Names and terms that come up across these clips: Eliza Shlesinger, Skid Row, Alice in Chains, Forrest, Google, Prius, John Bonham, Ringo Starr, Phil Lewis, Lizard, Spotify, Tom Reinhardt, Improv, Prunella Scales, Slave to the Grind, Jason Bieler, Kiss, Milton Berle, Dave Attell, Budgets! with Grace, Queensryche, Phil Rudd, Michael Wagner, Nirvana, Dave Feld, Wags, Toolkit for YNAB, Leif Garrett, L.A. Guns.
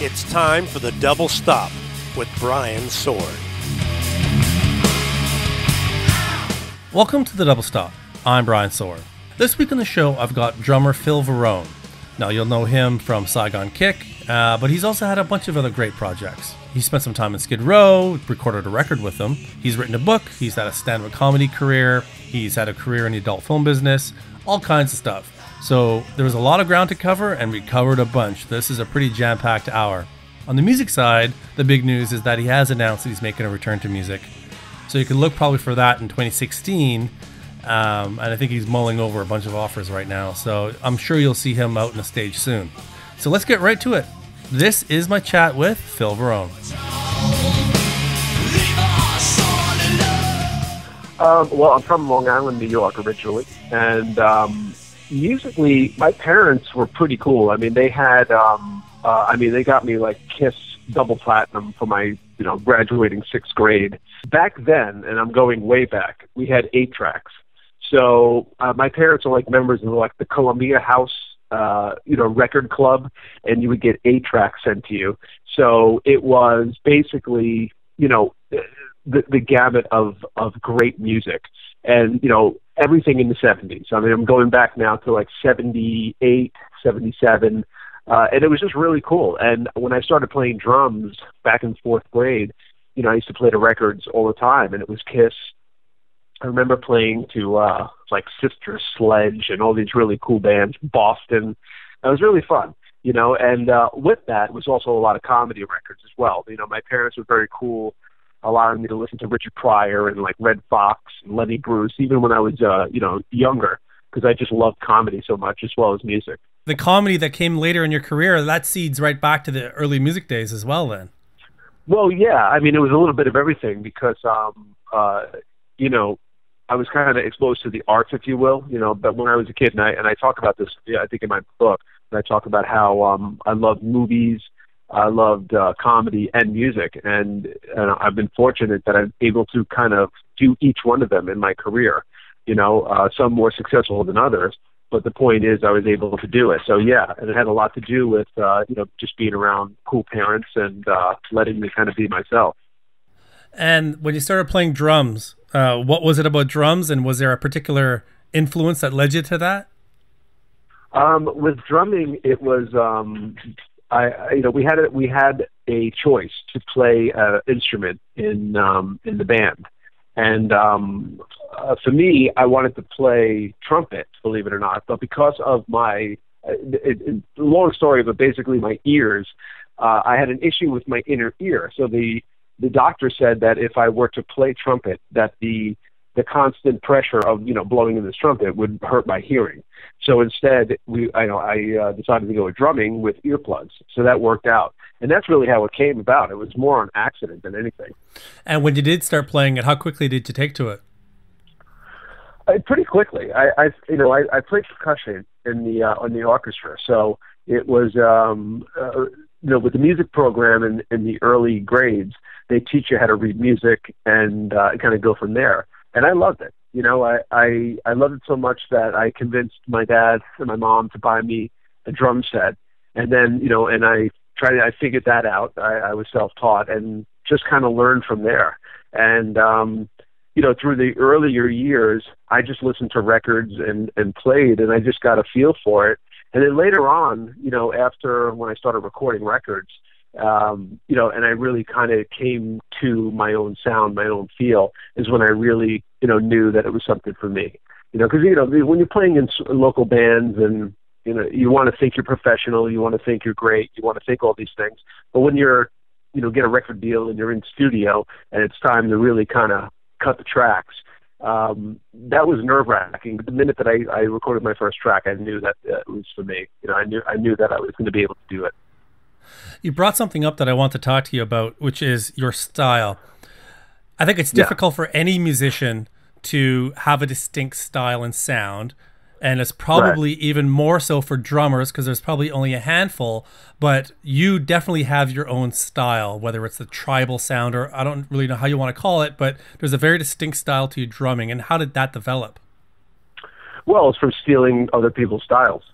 It's time for the Double Stop with Brian Sword. Welcome to the Double Stop. I'm Brian Sword. This week on the show, I've got drummer Phil Varone. Now, you'll know him from Saigon Kick, but he's also had a bunch of other great projects. He spent some time in Skid Row, recorded a record with them. He's written a book. He's had a stand-up comedy career. He's had a career in the adult film business, all kinds of stuff. So there was a lot of ground to cover, and we covered a bunch. This is a pretty jam-packed hour. On the music side, the big news is that he has announced that he's making a return to music. So you can look probably for that in 2016, and I think he's mulling over a bunch of offers right now. So I'm sure you'll see him out on the stage soon. So let's get right to it. This is my chat with Phil Varone. Well, I'm from Long Island, New York originally, and musically, my parents were pretty cool. I mean, they had, they got me like Kiss double platinum for my, graduating sixth grade. Back then, and I'm going way back, we had 8-tracks. So my parents are like members of like the Columbia House, record club, and you would get 8-tracks sent to you. So it was basically, the gamut of great music and, everything in the 70s. I mean, I'm going back now to like 78, 77, and it was just really cool. And when I started playing drums back in fourth grade, I used to play the records all the time, and it was Kiss. I remember playing to like Sister Sledge and all these really cool bands, Boston. It was really fun, and with that was also a lot of comedy records as well. My parents were very cool, allowing me to listen to Richard Pryor and like Red Fox and Lenny Bruce, even when I was, younger, because I just loved comedy so much as well as music. The comedy that came later in your career, that seeds right back to the early music days as well then. Well, yeah. I mean, it was a little bit of everything because, I was kind of exposed to the arts, if you will, but when I was a kid, and I talk about this, I think in my book, and I talk about how I loved movies, I loved comedy and music, and I've been fortunate that I'm able to kind of do each one of them in my career, some more successful than others, but the point is I was able to do it. So yeah, and it had a lot to do with, just being around cool parents and letting me kind of be myself. And when you started playing drums, what was it about drums, and was there a particular influence that led you to that? With drumming, it was... we had a choice to play an instrument in the band, and for me, I wanted to play trumpet, believe it or not. But because of my long story, but basically my ears, I had an issue with my inner ear. So the doctor said that if I were to play trumpet, that the constant pressure of blowing in this trumpet would hurt my hearing. So instead, I decided to go with drumming with earplugs. So that worked out, and that's really how it came about. It was more an accident than anything. And when you did start playing it, how quickly did you take to it? Pretty quickly. I played percussion in the on the orchestra, so it was with the music program in the early grades, they teach you how to read music and kind of go from there. And I loved it. I loved it so much that I convinced my dad and my mom to buy me a drum set. And then, and I figured that out. I was self-taught and just kind of learned from there. And, through the earlier years, I just listened to records and played, and I just got a feel for it. And then later on, after when I started recording records, and I really kind of came to my own sound, my own feel, is when I really, knew that it was something for me. Because, when you're playing in local bands and, you want to think you're professional, you want to think you're great, you want to think all these things. But when you're, get a record deal and you're in studio and it's time to really kind of cut the tracks, that was nerve-wracking. But the minute that I recorded my first track, I knew that it was for me. I knew that I was going to be able to do it. You brought something up that I want to talk to you about, which is your style. I think it's difficult for any musician to have a distinct style and sound, and it's probably even more so for drummers because there's probably only a handful, but you definitely have your own style, whether it's the tribal sound or I don't really know how you want to call it, but there's a very distinct style to your drumming. And how did that develop? Well, it's from stealing other people's styles.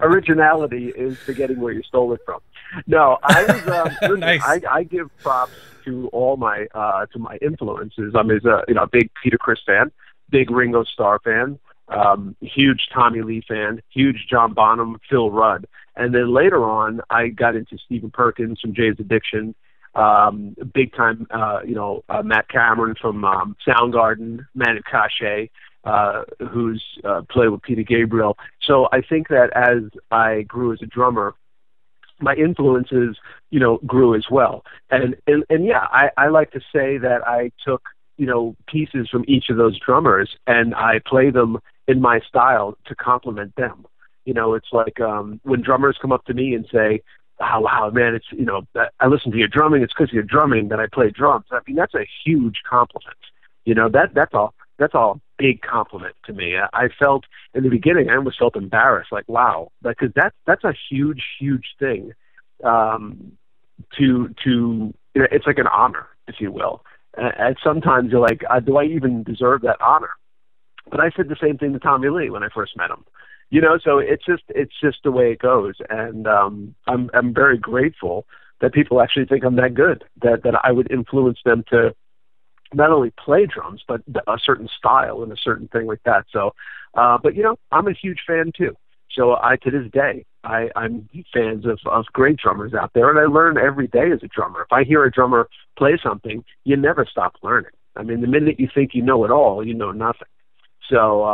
Originality is forgetting where you stole it from. No, I was nice. I give props to all my to my influences. I'm a big Peter Criss fan, big Ringo Starr fan, huge Tommy Lee fan, huge John Bonham, Phil Rudd, and then later on I got into Stephen Perkins from Jay's Addiction, big time Matt Cameron from Soundgarden, Manet Caché, who's played with Peter Gabriel. So I think that as I grew as a drummer, my influences, grew as well. And yeah, I like to say that I took, pieces from each of those drummers and I play them in my style to complement them. It's like when drummers come up to me and say, oh, wow, man, it's, I listen to your drumming. It's because you're drumming that I play drums. I mean, that's a huge compliment. That's all. Big compliment to me. I felt in the beginning, I almost felt embarrassed, like, wow, because that's a huge thing. It's like an honor, if you will. And sometimes you're like, do I even deserve that honor? But I said the same thing to Tommy Lee when I first met him. So it's just the way it goes, and I'm very grateful that people actually think I'm that good, that I would influence them to not only play drums, but a certain style and a certain thing like that. So, I'm a huge fan too. So to this day, I'm fans of great drummers out there. And I learn every day as a drummer. If I hear a drummer play something, you never stop learning. I mean, the minute you think you know it all, you know nothing. So,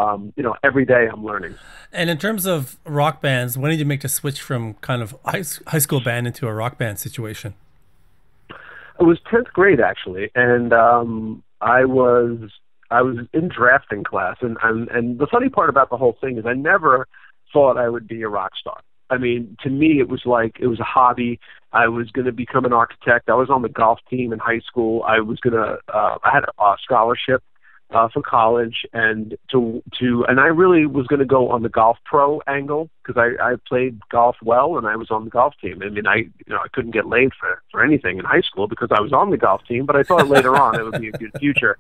every day I'm learning. And in terms of rock bands, when did you make the switch from kind of high school band into a rock band situation? It was 10th grade actually, and I was in drafting class, and the funny part about the whole thing is I never thought I would be a rock star. I mean, to me it was a hobby. I was going to become an architect. I was on the golf team in high school. I was going to I had a scholarship for college, and I really was going to go on the golf pro angle because I played golf well and I was on the golf team. I mean, I couldn't get laid for anything in high school because I was on the golf team, but I thought later on it would be a good future.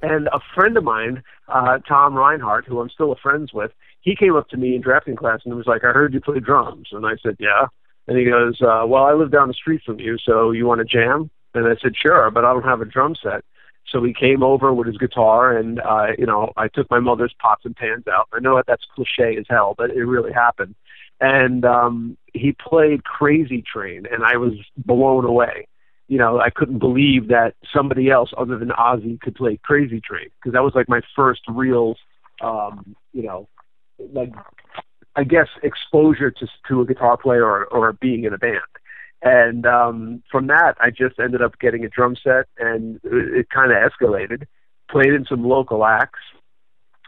And a friend of mine, Tom Reinhardt, who I'm still friends with, he came up to me in drafting class and was like, I heard you play drums. And I said, yeah. And he goes, well, I live down the street from you, so you want to jam? And I said, sure, but I don't have a drum set. So he came over with his guitar, and, I took my mother's pots and pans out. I know that that's cliche as hell, but it really happened. And he played Crazy Train, and I was blown away. I couldn't believe that somebody else other than Ozzy could play Crazy Train, because that was like my first real, exposure to a guitar player or being in a band. And from that, I just ended up getting a drum set, and it kind of escalated. Played in some local acts,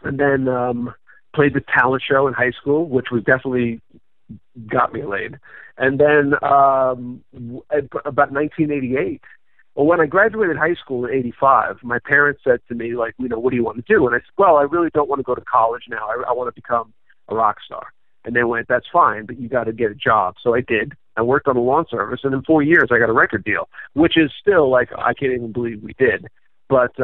and then played the talent show in high school, which was definitely got me laid. And then about 1988, well, when I graduated high school in 85, my parents said to me, like, what do you want to do? And I said, well, I really don't want to go to college now. I want to become a rock star. And they went, that's fine, but you got to get a job. So I did. I worked on a lawn service, and in 4 years, I got a record deal, which is still, like, I can't even believe we did. But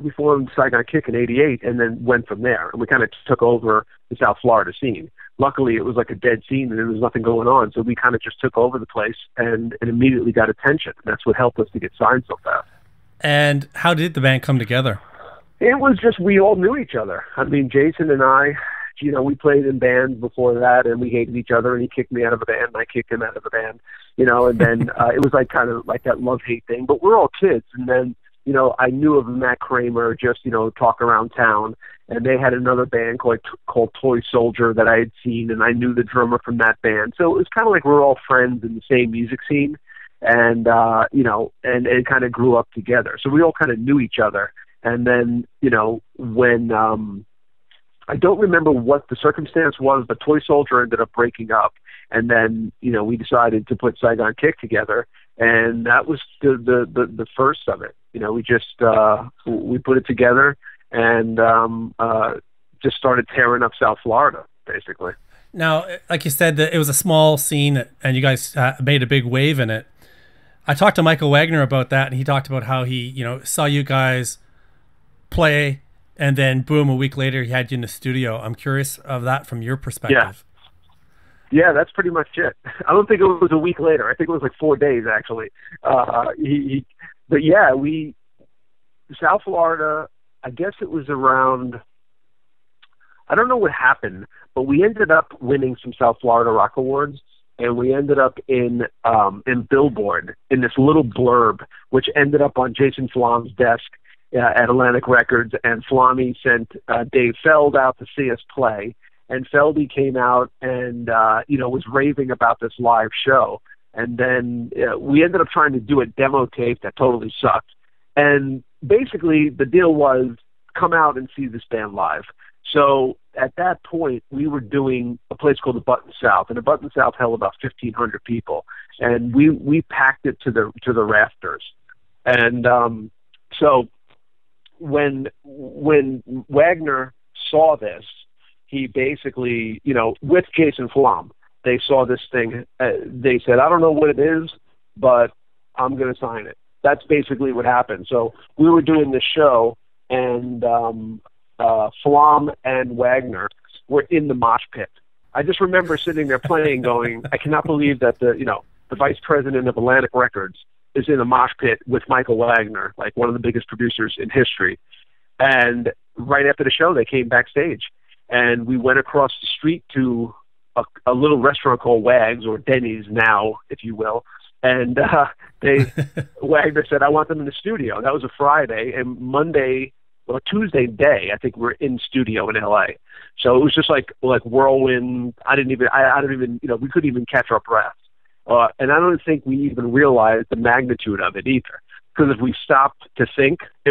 we formed Saigon Kick in 88 and then went from there, and we kind of took over the South Florida scene. Luckily, it was like a dead scene, and there was nothing going on, so we kind of just took over the place and immediately got attention. That's what helped us to get signed so fast. And how did the band come together? It was just we all knew each other. I mean, Jason and I... we played in bands before that, and we hated each other, and he kicked me out of a band, and I kicked him out of a band, and then it was like kind of like that love-hate thing, but we're all kids, and then, I knew of Matt Kramer just, talk around town, and they had another band called Toy Soldier that I had seen, and I knew the drummer from that band, so it was kind of like we're all friends in the same music scene, and, and it kind of grew up together, so we all kind of knew each other, and then, when... I don't remember what the circumstance was, but Toy Soldier ended up breaking up, and then we decided to put Saigon Kick together, and that was the first of it. We just we put it together and just started tearing up South Florida, basically. Now, like you said, it was a small scene, and you guys made a big wave in it. I talked to Michael Wagner about that, and he talked about how he saw you guys play. And then boom, a week later, he had you in the studio. I'm curious of that from your perspective. Yeah, that's pretty much it. I don't think it was a week later. I think it was like 4 days, actually. But yeah, we, South Florida, I guess it was around, I don't know what happened, but we ended up winning some South Florida Rock Awards, and we ended up in Billboard, in this little blurb, which ended up on Jason Flam's desk at Atlantic Records, and Flamy sent Dave Feld out to see us play, and Feldy came out and, was raving about this live show. And then we ended up trying to do a demo tape that totally sucked. And basically the deal was come out and see this band live. So at that point we were doing a place called the Button South, and the Button South held about 1,500 people. And we packed it to the rafters. And so when Wagner saw this, he basically, with Jason Flom, they saw this thing. They said, I don't know what it is, but I'm going to sign it. That's basically what happened. So we were doing this show, and Flom and Wagner were in the mosh pit. I just remember sitting there playing going, I cannot believe that the vice president of Atlantic Records is in a mosh pit with Michael Wagner, like one of the biggest producers in history. And right after the show, they came backstage. And we went across the street to a little restaurant called Wags, or Denny's now, if you will. And Wagner said, I want them in the studio. That was a Friday. And Monday, or Tuesday day, I think we're in studio in L.A. So it was just like whirlwind. I didn't even we couldn't even catch our breath. And I don't think we even realized the magnitude of it either. Because if we stopped to think, I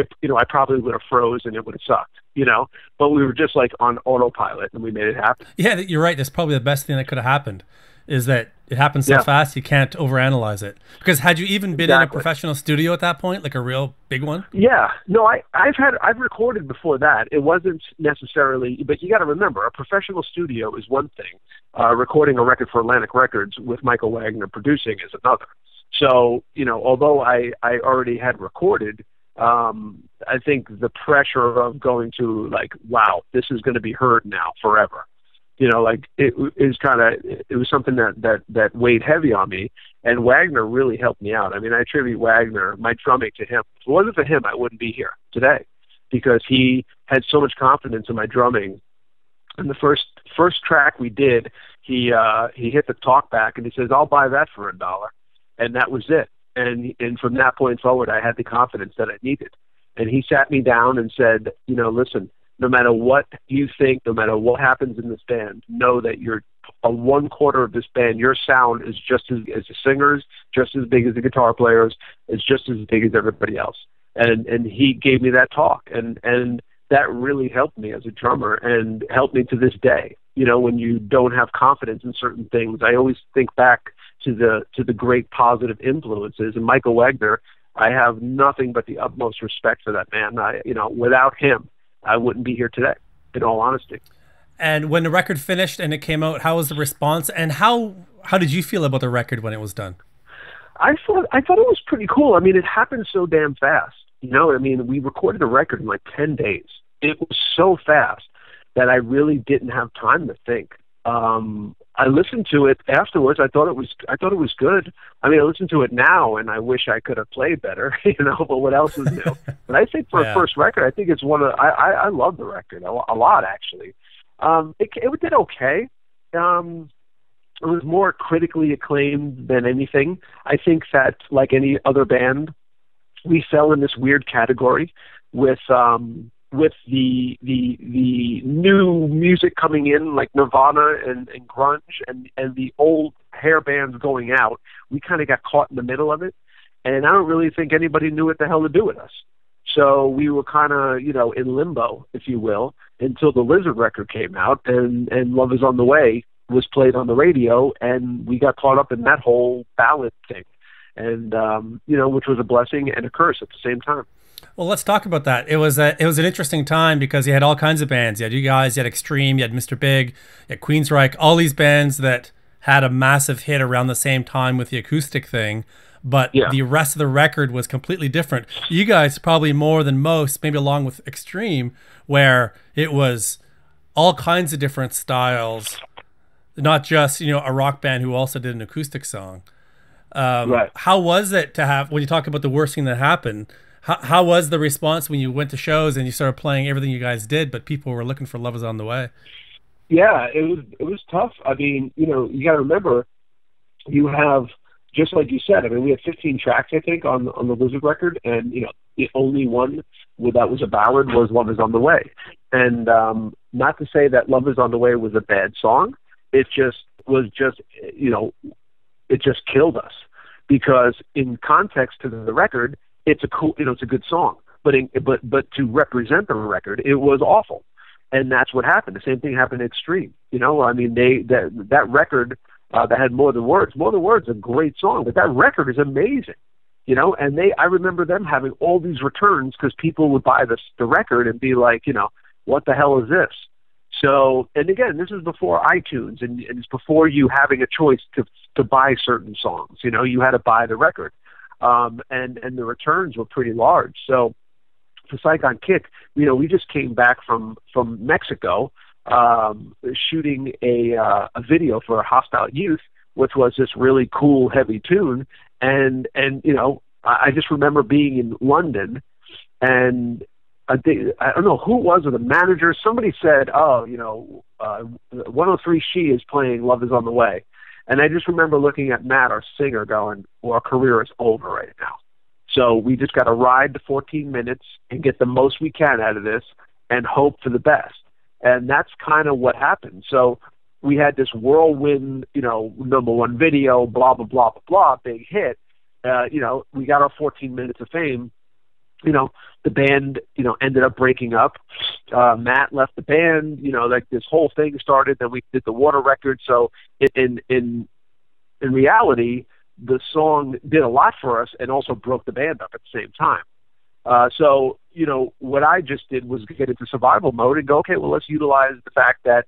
probably would have froze and it would have sucked, But we were just like on autopilot, and we made it happen. Yeah, you're right. That's probably the best thing that could have happened, is that it happened so fast you can't overanalyze it. Because had you even been in a professional studio at that point, like a real big one? Yeah. No, I've recorded before that. It wasn't necessarily, but you got to remember, a professional studio is one thing. Recording a record for Atlantic Records with Michael Wagner producing is another. So, although I already had recorded, I think the pressure of going to wow, this is going to be heard now forever. It was something that weighed heavy on me, and Wagner really helped me out. I mean, I attribute Wagner, my drumming, to him. If it wasn't for him, I wouldn't be here today, because he had so much confidence in my drumming. And the first track we did, he hit the talk back and he says, I'll buy that for $1. And that was it. And from that point forward, I had the confidence that I needed. And he sat me down and said, listen, no matter what you think, no matter what happens in this band, know that you're a one quarter of this band. Your sound is just as the singers, just as big as the guitar players, it's just as big as everybody else. And he gave me that talk. And that really helped me as a drummer and helped me to this day. When you don't have confidence in certain things, I always think back to the great positive influences. And Michael Wagner, I have nothing but the utmost respect for that man. Without him, I wouldn't be here today, in all honesty. And when the record finished and it came out, how was the response? And how did you feel about the record when it was done? I thought it was pretty cool. I mean, it happened so damn fast. We recorded the record in like 10 days. It was so fast that I really didn't have time to think. I listened to it afterwards. I thought it was good. I mean, I listen to it now and I wish I could have played better, but what else is new? But I think for a first record, I think it's I love the record a lot, actually. It did okay. It was more critically acclaimed than anything. I think that like any other band, we fell in this weird category with the new music coming in, like Nirvana and grunge, and the old hair bands going out. We kind of got caught in the middle of it, and I don't really think anybody knew what the hell to do with us. So we were kind of, in limbo, if you will, until the Lizard record came out, and Love Is On The Way was played on the radio, and we got caught up in that whole ballad thing, and which was a blessing and a curse at the same time. Well, let's talk about that. It was an interesting time because you had all kinds of bands. You had you guys, you had Extreme, you had Mr. Big, you had Queensryche, all these bands that had a massive hit around the same time with the acoustic thing, but the rest of the record was completely different. You guys, probably more than most, maybe along with Extreme, where it was all kinds of different styles, not just, you know, a rock band who also did an acoustic song. Right. How was it to have, when you talk about the worst thing that happened, how was the response when you went to shows and you started playing everything you guys did, but people were looking for Love Is On The Way? Yeah, it was tough. I mean, you know, you got to remember, you have, just like you said, I mean, we had 15 tracks, I think, on the Lizard record, and, you know, the only one that was a ballad was Love Is On The Way. And not to say that Love Is On The Way was a bad song, it just was just, you know, it just killed us, because in context to the record, it's a cool, you know, it's a good song, but to represent the record, it was awful. And that's what happened. The same thing happened to Extreme. You know, I mean, that record that had More Than Words, a great song, but that record is amazing. You know, and I remember them having all these returns because people would buy the record and be like, you know, what the hell is this? So, and again, this is before iTunes, and it's before you having a choice to buy certain songs. You know, you had to buy the record. And the returns were pretty large. So for Saigon Kick, you know, we just came back from Mexico shooting a video for Hostile Youth, which was this really cool, heavy tune. And you know, I just remember being in London, and I don't know who it was, or the manager, somebody said, oh, you know, 103 She is playing Love Is On The Way. And I just remember looking at Matt, our singer, going, well, our career is over right now. So we just got to ride the 14 minutes and get the most we can out of this and hope for the best. And that's kind of what happened. So we had this whirlwind, you know, #1 video, blah, blah, blah, blah, blah, big hit. You know, we got our 14 minutes of fame. You know, the band, you know, ended up breaking up. Matt left the band, you know, like this whole thing started. Then we did the Water record. So in reality, the song did a lot for us and also broke the band up at the same time. So, you know, what I just did was get into survival mode and go, okay, well, let's utilize the fact that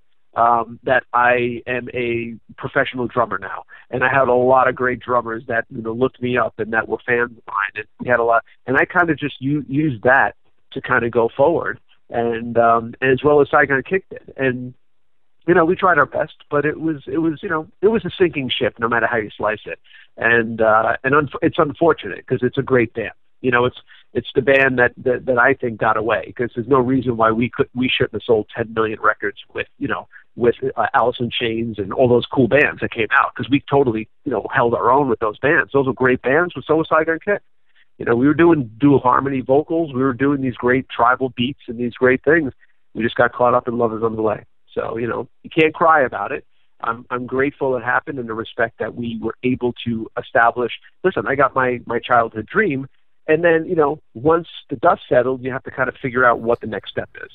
that I am a professional drummer now. And I had a lot of great drummers that, you know, looked me up and that were fans of mine. And we had a lot. And I kind of just used that to kind of go forward, and as well as Saigon Kick did. And, you know, we tried our best, but it was, you know, it was a sinking ship no matter how you slice it. And it's unfortunate because it's a great band. You know, it's the band that I think got away, because there's no reason why we shouldn't have sold 10 million records with, you know, with Alice in Chains and all those cool bands that came out, because we totally, you know, held our own with those bands. Those were great bands, but so was Saigon Kick. You know, we were doing dual harmony vocals. We were doing these great tribal beats and these great things. We just got caught up in Love Is On The Way. So, you know, you can't cry about it. I'm grateful it happened, in the respect that we were able to establish, listen, I got my childhood dream. And then, you know, once the dust settled, you have to kind of figure out what the next step is.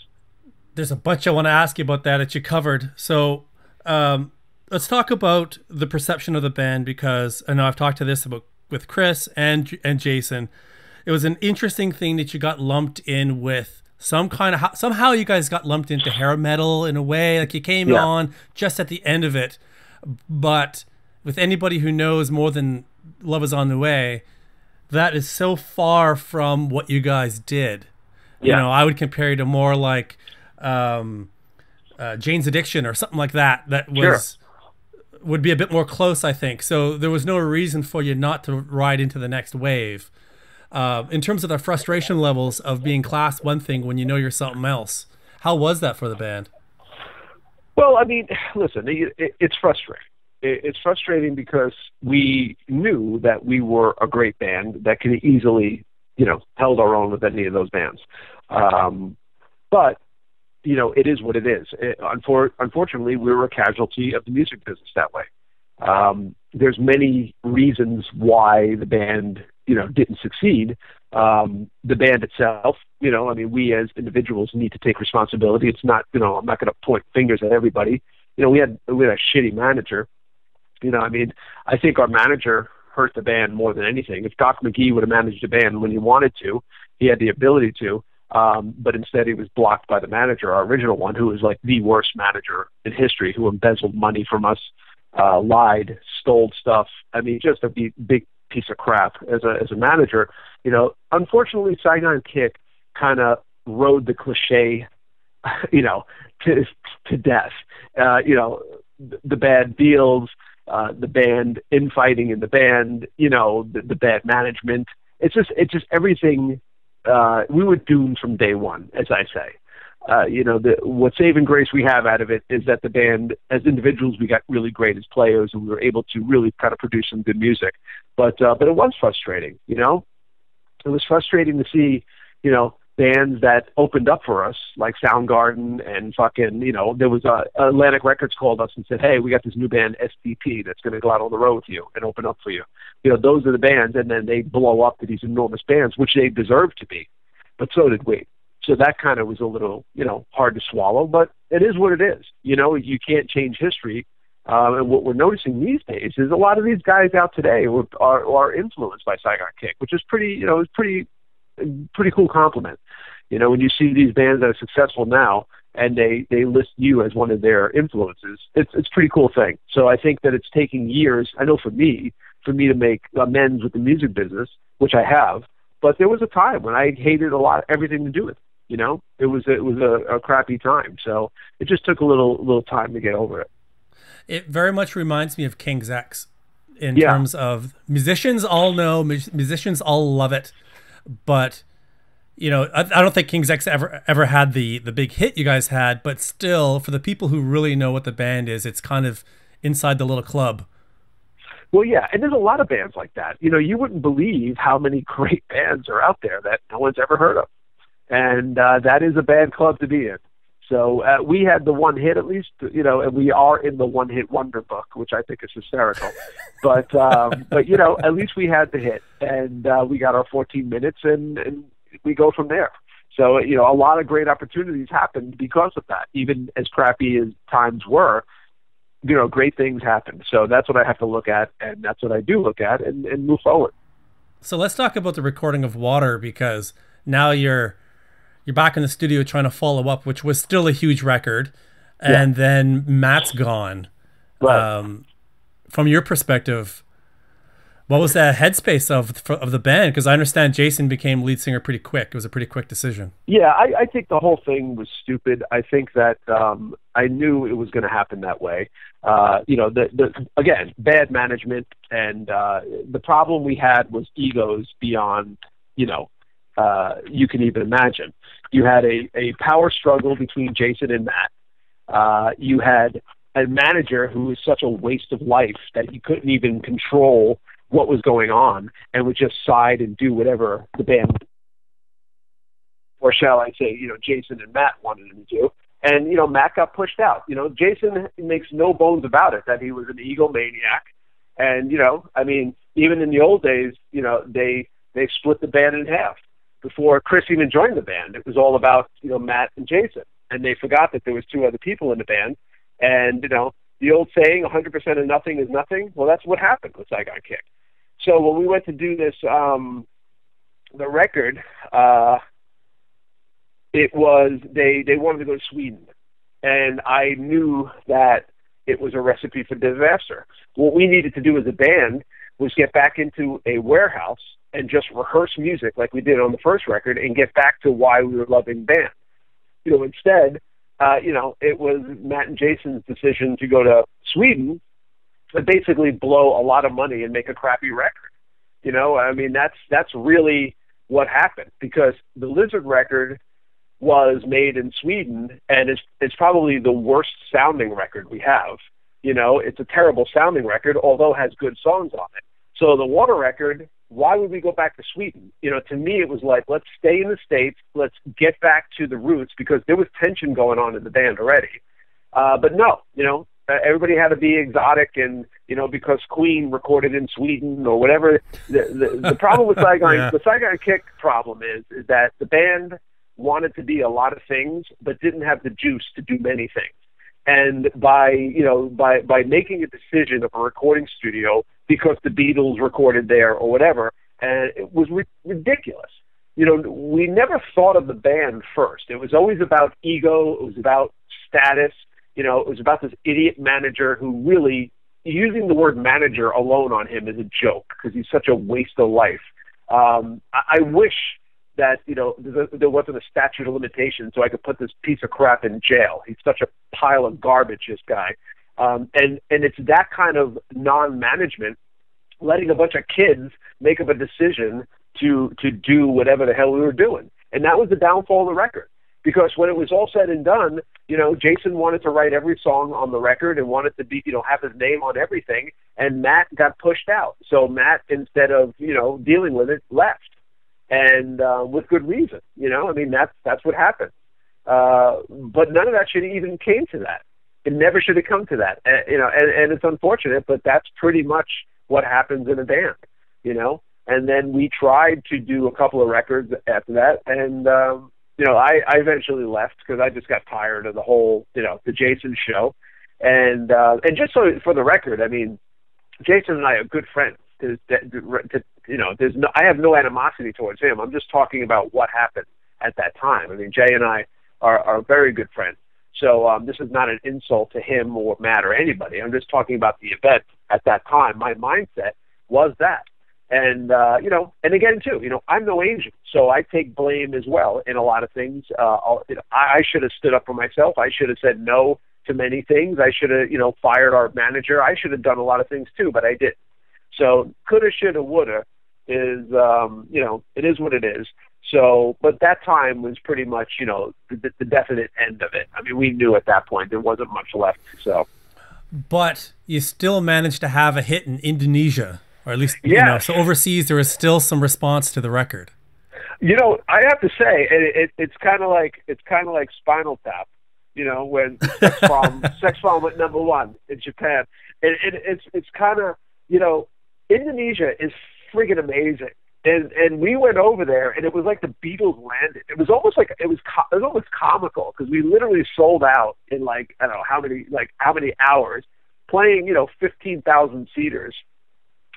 There's a bunch I want to ask you about that you covered. So let's talk about the perception of the band, because I know I've talked to this about with Chris and Jason. It was an interesting thing that you got lumped in with somehow you guys got lumped into hair metal in a way, like you came on just at the end of it. But with anybody who knows more than Love Is On The Way, that is so far from what you guys did. Yeah. You know, I would compare you to more like Jane's Addiction or something like that. That was would be a bit more close, I think. So there was no reason for you not to ride into the next wave. In terms of the frustration levels of being classed one thing when you know you're something else, how was that for the band? Well, I mean, listen, it's frustrating. It's frustrating because we knew that we were a great band that could easily, you know, held our own with any of those bands. But, you know, it is what it is. Unfortunately, we were a casualty of the music business that way. There's many reasons why the band, you know, didn't succeed. The band itself, you know, I mean, we as individuals need to take responsibility. It's not, you know, I'm not going to point fingers at everybody. You know, we had a shitty manager. You know, I mean, I think our manager hurt the band more than anything. If Doc McGee would have managed the band when he wanted to, he had the ability to, but instead he was blocked by the manager, our original one, who was like the worst manager in history, who embezzled money from us, lied, stole stuff. I mean, just a big piece of crap as a manager. You know, unfortunately, Saigon Kick kind of rode the cliche you know, to death. You know, the bad deals, the band infighting in the band, you know, the bad management. It's just everything. We were doomed from day one, as I say. You know, what saving grace we have out of it is that the band, as individuals, we got really great as players, and we were able to really kind of produce some good music. But it was frustrating, you know. It was frustrating to see, you know, bands that opened up for us, like Soundgarden and fucking, you know, there was Atlantic Records called us and said, hey, we got this new band, SDP, that's going to go out on the road with you and open up for you. You know, those are the bands, and then they blow up to these enormous bands, which they deserve to be. But so did we. So that kind of was a little, you know, hard to swallow, but it is what it is. You know, you can't change history. And what we're noticing these days is a lot of these guys out today are influenced by Saigon Kick, which is pretty, you know, it's pretty cool compliment. You know, when you see these bands that are successful now and they list you as one of their influences, it's a pretty cool thing. So I think that it's taking years. I know for me to make amends with the music business, which I have, but there was a time when I hated everything to do with it. You know, it was a crappy time. So it just took a little time to get over it. It very much reminds me of King's X in terms of musicians all know, musicians all love it. But, you know, I don't think King's X ever had the big hit you guys had. But still, for the people who really know what the band is, it's kind of inside the little club. Well, yeah, and there's a lot of bands like that. You know, you wouldn't believe how many great bands are out there that no one's ever heard of. And that is a bad club to be in. So we had the one hit at least, you know, and we are in the one hit wonder book, which I think is hysterical. But you know, at least we had the hit, and we got our 14 minutes, and we go from there. So, you know, a lot of great opportunities happened because of that. Even as crappy as times were, you know, great things happened. So that's what I have to look at, and that's what I do look at, and move forward. So let's talk about the recording of Water, because now you're back in the studio trying to follow up, which was still a huge record. And then Matt's gone. Right. From your perspective, what was the headspace of the band? Because I understand Jason became lead singer pretty quick. It was a pretty quick decision. Yeah, I think the whole thing was stupid. I think that I knew it was going to happen that way. You know, again, bad management. And the problem we had was egos beyond, you know, you can even imagine. You had a power struggle between Jason and Matt. You had a manager who was such a waste of life that he couldn't even control what was going on and would just side and do whatever the band, or shall I say, you know, Jason and Matt wanted him to do. And, you know, Matt got pushed out. You know, Jason makes no bones about it that he was an egomaniac. And, you know, I mean, even in the old days, you know, they split the band in half. Before Chris even joined the band, it was all about, you know, Matt and Jason, and they forgot that there was two other people in the band. And, you know, the old saying, 100% of nothing is nothing. Well, that's what happened with Saigon Kick. So when we went to do this, the record, it was, they wanted to go to Sweden, and I knew that it was a recipe for disaster. What we needed to do as a band was get back into a warehouse and just rehearse music like we did on the first record and get back to why we were loving band. You know, instead, you know, it was Matt and Jason's decision to go to Sweden to basically blow a lot of money and make a crappy record. You know, I mean, that's really what happened, because the Lizard record was made in Sweden, and it's probably the worst sounding record we have. You know, it's a terrible sounding record, although it has good songs on it. So the Water record, why would we go back to Sweden? You know, to me, it was like, let's stay in the States. Let's get back to the roots, because there was tension going on in the band already. But no, you know, everybody had to be exotic, and, you know, because Queen recorded in Sweden or whatever. The problem with Saigon, the Saigon Kick problem is that the band wanted to be a lot of things, but didn't have the juice to do many things. And by, you know, by making a decision of a recording studio because the Beatles recorded there or whatever, and it was ridiculous. You know, we never thought of the band first. It was always about ego. It was about status. You know, it was about this idiot manager who really, using the word manager alone on him is a joke, because he's such a waste of life. I wish that, you know, there wasn't a statute of limitations, so I could put this piece of crap in jail. He's such a pile of garbage, this guy. And it's that kind of non-management, letting a bunch of kids make up a decision to do whatever the hell we were doing. And that was the downfall of the record. Because when it was all said and done, you know, Jason wanted to write every song on the record and wanted to be, you know, have his name on everything. And Matt got pushed out. So Matt, instead of, you know, dealing with it, left. And with good reason, you know, I mean, that's what happened. But none of that should even came to that. It never should have come to that. You know, and it's unfortunate, but that's pretty much what happens in a band, you know. And then we tried to do a couple of records after that. And, you know, I eventually left because I just got tired of the whole, you know, the Jason show. And just so for the record, I mean, Jason and I are good friends. You know, I have no animosity towards him. I'm just talking about what happened at that time. I mean, Jay and I are very good friends. So this is not an insult to him or Matt or anybody. I'm just talking about the event at that time. My mindset was that. And, you know, and again, too, you know, I'm no angel, so I take blame as well in a lot of things. I should have stood up for myself. I should have said no to many things. I should have, you know, fired our manager. I should have done a lot of things, too, but I didn't. So coulda, shoulda, woulda is, you know, it is what it is. So, but that time was pretty much, you know, the definite end of it. I mean, we knew at that point there wasn't much left, so. But you still managed to have a hit in Indonesia. Or at least, yeah. You know, so overseas there was still some response to the record. You know, I have to say, it's kind of like Spinal Tap, you know, when Sex Bomb went #1 in Japan. It's kind of, you know, Indonesia is friggin' amazing, and we went over there, and it was like the Beatles landed. It was almost like it was almost comical because we literally sold out in like I don't know how many hours playing, you know, 15,000 seaters.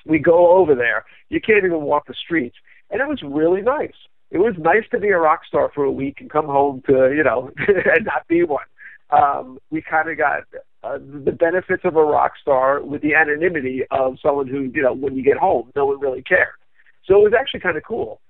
We go over there. You can't even walk the streets. And it was really nice. It was nice to be a rock star for a week and come home to, you know, and not be one. We kind of got the benefits of a rock star with the anonymity of someone who, you know, when you get home, no one really cared. So it was actually kind of cool.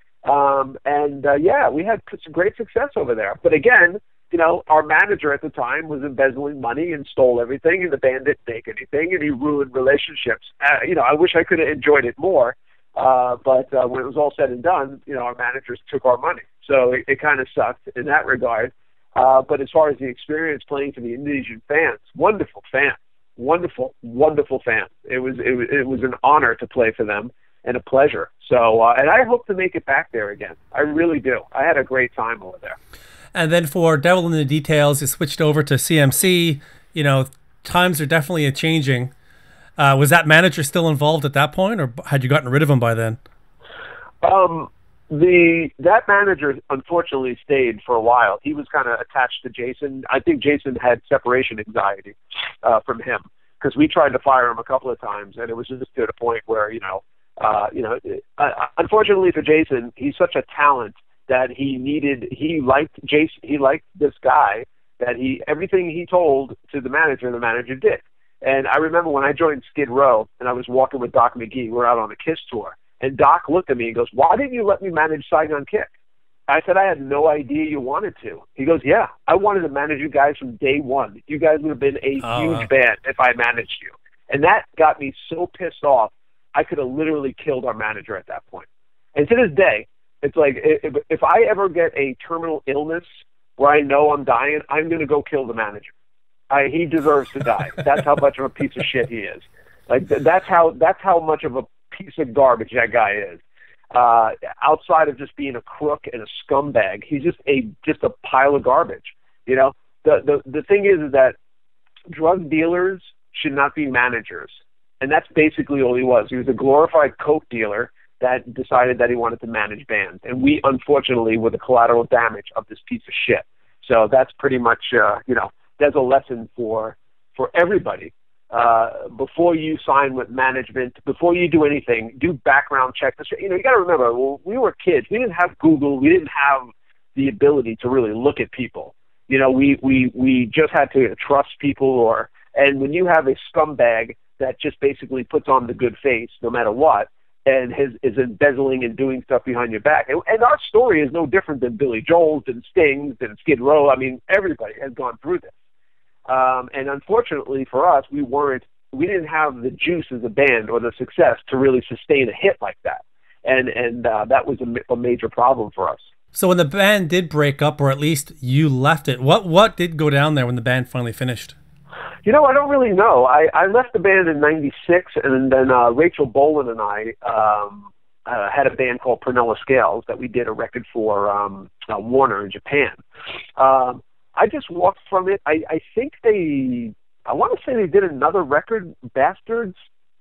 Yeah, we had some great success over there. But again, you know, our manager at the time was embezzling money and stole everything, and the band didn't make anything, and he ruined relationships. You know, I wish I could have enjoyed it more, but when it was all said and done, you know, our managers took our money. So it kind of sucked in that regard. But as far as the experience playing for the Indonesian fans, wonderful fans, wonderful, wonderful fans. It was an honor to play for them and a pleasure. So, and I hope to make it back there again. I really do. I had a great time over there. And then for Devil in the Details, you switched over to CMC. You know, times are definitely changing. Was that manager still involved at that point, or had you gotten rid of him by then? That manager, unfortunately, stayed for a while. He was kind of attached to Jason. I think Jason had separation anxiety from him because we tried to fire him a couple of times, and it was just to the point where, unfortunately for Jason, he's such a talent that he liked Jason, he liked this guy, that everything he told to the manager did. And I remember when I joined Skid Row and I was walking with Doc McGee, we're out on a Kiss tour, and Doc looked at me and goes, "Why didn't you let me manage Saigon Kick?" I said, "I had no idea you wanted to." He goes, "Yeah, I wanted to manage you guys from day one. You guys would have been a huge band if I managed you." And that got me so pissed off, I could have literally killed our manager at that point. And to this day, it's like, if I ever get a terminal illness where I know I'm dying, I'm going to go kill the manager. He deserves to die. That's how much of a piece of shit he is. Like, that's how much of a piece of garbage that guy is. Outside of just being a crook and a scumbag, he's just a pile of garbage. You know, the thing is that drug dealers should not be managers. And that's basically all he was. He was a glorified coke dealer that decided that he wanted to manage bands. And we, unfortunately, were the collateral damage of this piece of shit. So that's pretty much, you know, there's a lesson for everybody. Before you sign with management, before you do anything, do background checks. You know, you got to remember, well, we were kids. We didn't have Google. We didn't have the ability to really look at people. You know, we just had to trust people. And when you have a scumbag that just basically puts on the good face no matter what, and his embezzling and doing stuff behind your back. And our story is no different than Billy Joel's and Sting's and Skid Row. I mean, everybody has gone through this. And unfortunately for us, we didn't have the juice as a band or the success to really sustain a hit like that. And that was a major problem for us. So when the band did break up, or at least you left it, what did go down there when the band finally finished? You know, I don't really know. I left the band in 96, and then Rachel Bolan and I had a band called Prunella Scales that we did a record for Warner in Japan. I just walked from it. I think I want to say they did another record, Bastards,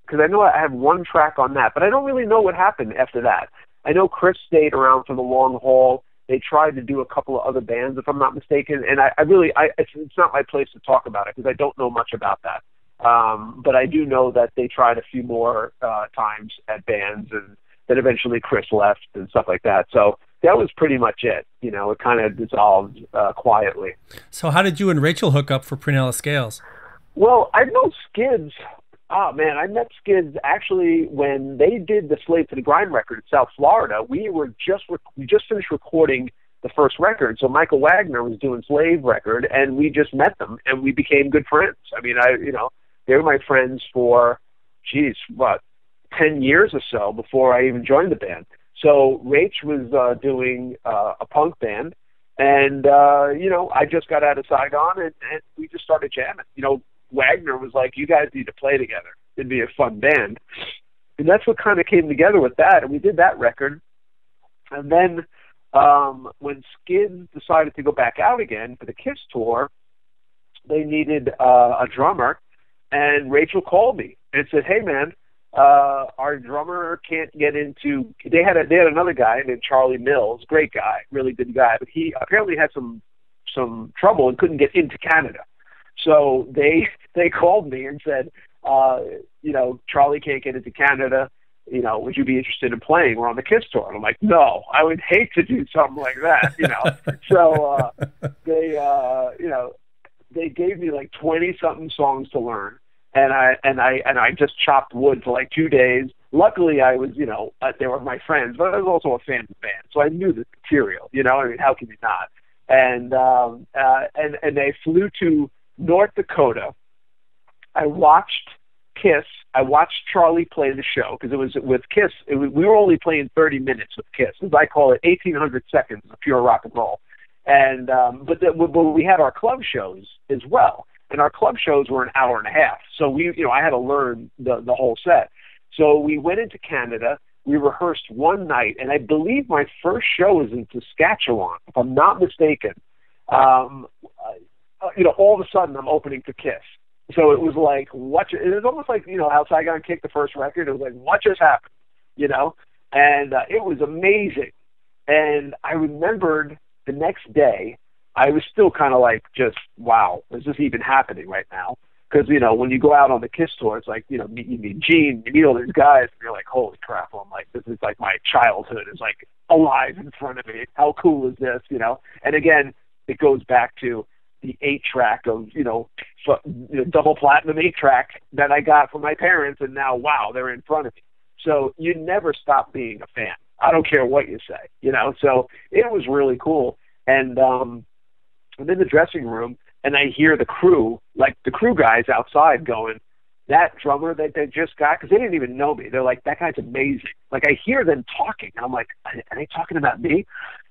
because I know I have one track on that, but I don't really know what happened after that. I know Chris stayed around for the long haul. They tried to do a couple of other bands, if I'm not mistaken, and I really, it's not my place to talk about it because I don't know much about that. But I do know that they tried a few more times at bands, and then eventually Chris left and stuff like that. So that was pretty much it. You know, it kind of dissolved quietly. So how did you and Rachel hook up for Prunella Scales? Well, I've known Skids. Oh, man, I met Skids actually when they did the Slave to the Grind record in South Florida. We just finished recording the first record, so Michael Wagner was doing Slave record, and we just met them, and we became good friends. I mean, they were my friends for, geez, what, 10 years or so before I even joined the band. So Rach was doing a punk band, and, I just got out of Saigon, and we just started jamming, Wagner was like, you guys need to play together. It'd be a fun band. And that's what kind of came together with that. And we did that record. And then when Skid decided to go back out again for the Kiss tour, they needed a drummer. And Rachel called me and said, hey, man, our drummer can't get into... They had another guy named Charlie Mills, great guy, really good guy. But he apparently had some trouble and couldn't get into Canada. So they called me and said, Charlie can't get into Canada. Would you be interested in playing? We're on the Kiss tour. And I'm like, no, I would hate to do something like that. So they gave me like 20-something songs to learn, and I just chopped wood for like 2 days. Luckily, I was they were my friends, but I was also a fan of the band, so I knew the material. I mean, how can you not? And they flew to North Dakota. I watched Kiss. I watched Charlie play the show because it was with Kiss. We were only playing 30 minutes with Kiss, as I call it, 1,800 seconds of pure rock and roll. And but we had our club shows as well, and our club shows were an hour and a half. So I had to learn the whole set. So we went into Canada. We rehearsed one night, and I believe my first show was in Saskatchewan, if I'm not mistaken. All of a sudden I'm opening for Kiss. So it was like, it was almost like, how Saigon Kick the first record. It was like, what just happened, And it was amazing. And I remembered the next day, I was still kind of like, just, wow, is this even happening right now? Because, when you go out on the Kiss tour, it's like, you meet Gene, you meet all these guys, and you're like, holy crap. I'm like, this is like my childhood is like alive in front of me. How cool is this, And again, it goes back to the 8-track of, double platinum 8-track that I got from my parents, and now, wow, they're in front of me. So you never stop being a fan. I don't care what you say, So it was really cool. And I'm in the dressing room, and I hear the crew guys outside going, that drummer that they just got, because they didn't even know me. They're like, that guy's amazing. Like, I hear them talking, and I'm like, are they talking about me?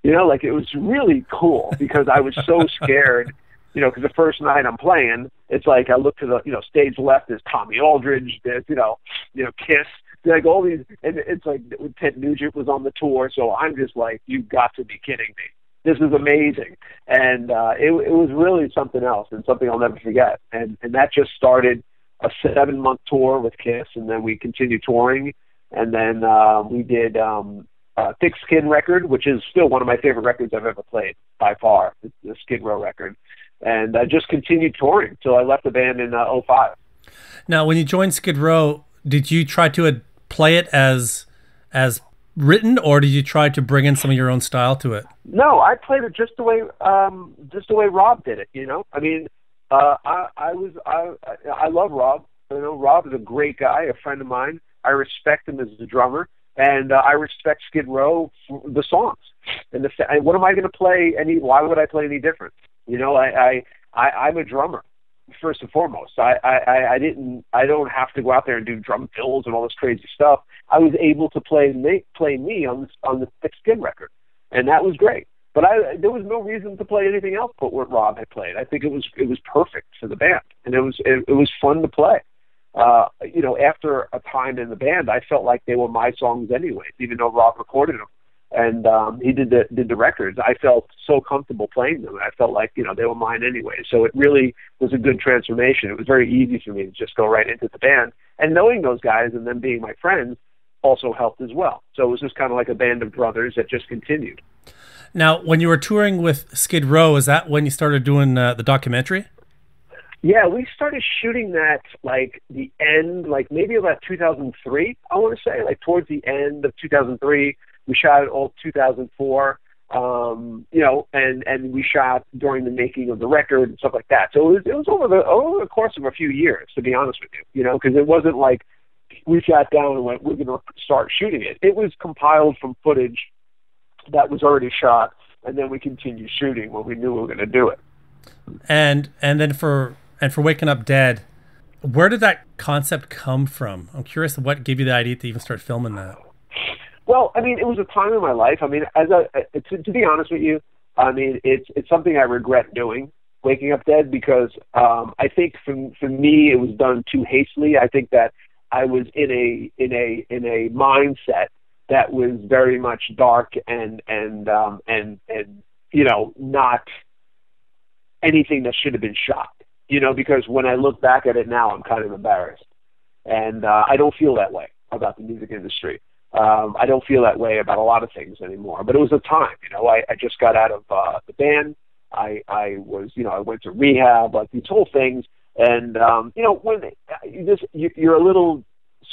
It was really cool because I was so scared. Because the first night I'm playing, it's like I look to the, stage left, there's Tommy Aldridge, there's, Kiss, like all these, and it's like Ted Nugent was on the tour, so I'm just like, you've got to be kidding me. This is amazing. And it was really something else and something I'll never forget. And that just started a 7-month tour with Kiss, and then we continued touring, and then we did Thick Skin record, which is still one of my favorite records I've ever played by far, the Skid Row record. And I just continued touring till I left the band in 05. Now, when you joined Skid Row, did you try to play it as written, or did you try to bring in some of your own style to it? No, I played it just the way Rob did it. I mean, I love Rob. Rob is a great guy, a friend of mine. I respect him as a drummer. And I respect Skid Row for the songs. And what am I going to play? Why would I play any different? You know, I'm a drummer first and foremost. I don't have to go out there and do drum fills and all this crazy stuff. I was able to play me on the Thick Skin record, and that was great. But there was no reason to play anything else but what Rob had played. I think it was perfect for the band, and it was fun to play. You know, after a time in the band, I felt like they were my songs anyways, even though Rob recorded them and he did the records. I felt so comfortable playing them. I felt like, you know, they were mine anyway. So it really was a good transformation. It was very easy for me to just go right into the band, and knowing those guys and them being my friends also helped as well. So it was just kind of like a band of brothers that just continued. Now, when you were touring with Skid Row, is that when you started doing the documentary? Yeah, we started shooting that like the end, like maybe about 2003, I want to say, like towards the end of 2003. We shot it all 2004, you know, and we shot during the making of the record and stuff like that. So it was over the course of a few years, to be honest with you, you know, because it wasn't like we sat down and went, we're going to start shooting it. It was compiled from footage that was already shot, and then we continued shooting when we knew we were going to do it. And then for Waking Up Dead, where did that concept come from? I'm curious what gave you the idea to even start filming that. Well, I mean, it was a time in my life. I mean, to be honest with you, I mean, it's something I regret doing, Waking Up Dead, because I think for me it was done too hastily. I think that I was in a mindset that was very much dark and you know, not anything that should have been shot. You know, because when I look back at it now, I'm kind of embarrassed, and I don't feel that way about the music industry. I don't feel that way about a lot of things anymore, but it was a time, you know, I just got out of the band. I was, you know, I went to rehab, like these whole things. And, you know, you're a little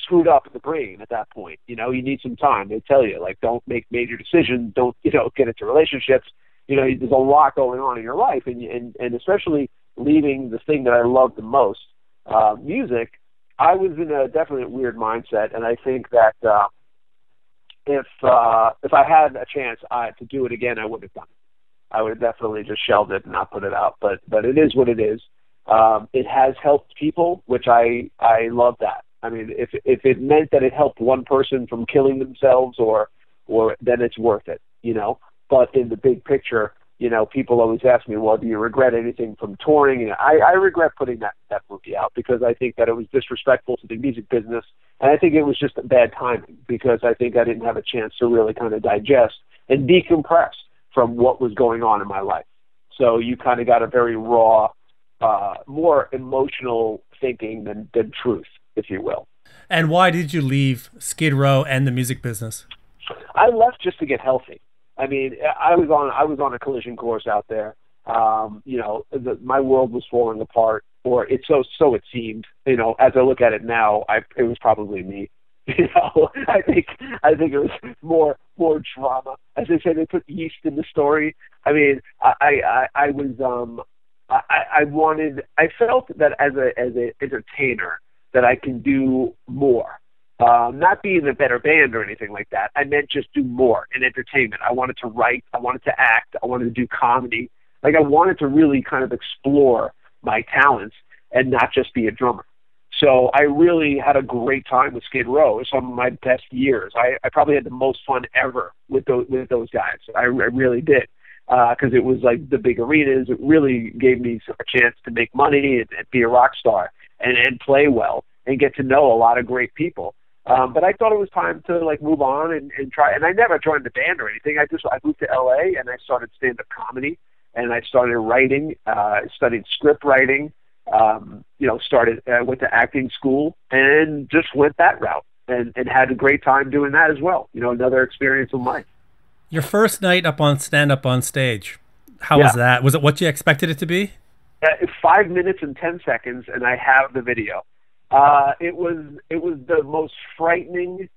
screwed up in the brain at that point. You know, you need some time. They tell you, like, don't make major decisions. Don't, you know, get into relationships. You know, there's a lot going on in your life, and especially leaving the thing that I love the most, music. I was in a definite weird mindset. And I think that, if I had a chance to do it again, I would have done it. I would have definitely just shelved it and not put it out. But it is what it is. It has helped people, which I love that. I mean, if it meant that it helped one person from killing themselves, or then it's worth it, you know. But in the big picture, you know, people always ask me, well, do you regret anything from touring? And I regret putting that movie out, because I think that it was disrespectful to the music business. And I think it was just bad timing, because I think I didn't have a chance to really kind of digest and decompress from what was going on in my life. So you kind of got a very raw, more emotional thinking than truth, if you will. And why did you leave Skid Row and the music business? I left just to get healthy. I mean, I was on a collision course out there. You know, my world was falling apart. Or it's so it seemed, you know, as I look at it now, it was probably me, you know. I think it was more drama. As they say, they put yeast in the story. I mean, I was, I felt that as a entertainer that I can do more, not be in a better band or anything like that. I meant just do more in entertainment. I wanted to write, I wanted to act, I wanted to do comedy. Like, I wanted to really kind of explore my talents and not just be a drummer. So I really had a great time with Skid Row. Some of my best years. I probably had the most fun ever with those guys. I really did, because it was like the big arenas. It really gave me a chance to make money and be a rock star and play well and get to know a lot of great people. But I thought it was time to like move on and try. And I never joined the band or anything. I moved to LA and I started stand-up comedy. And I started writing, studied script writing, you know, went to acting school and just went that route and had a great time doing that as well. You know, another experience in life. Your first night up on stand-up on stage, how was that? Was it what you expected it to be? 5 minutes and 10 seconds, and I have the video. It was the most frightening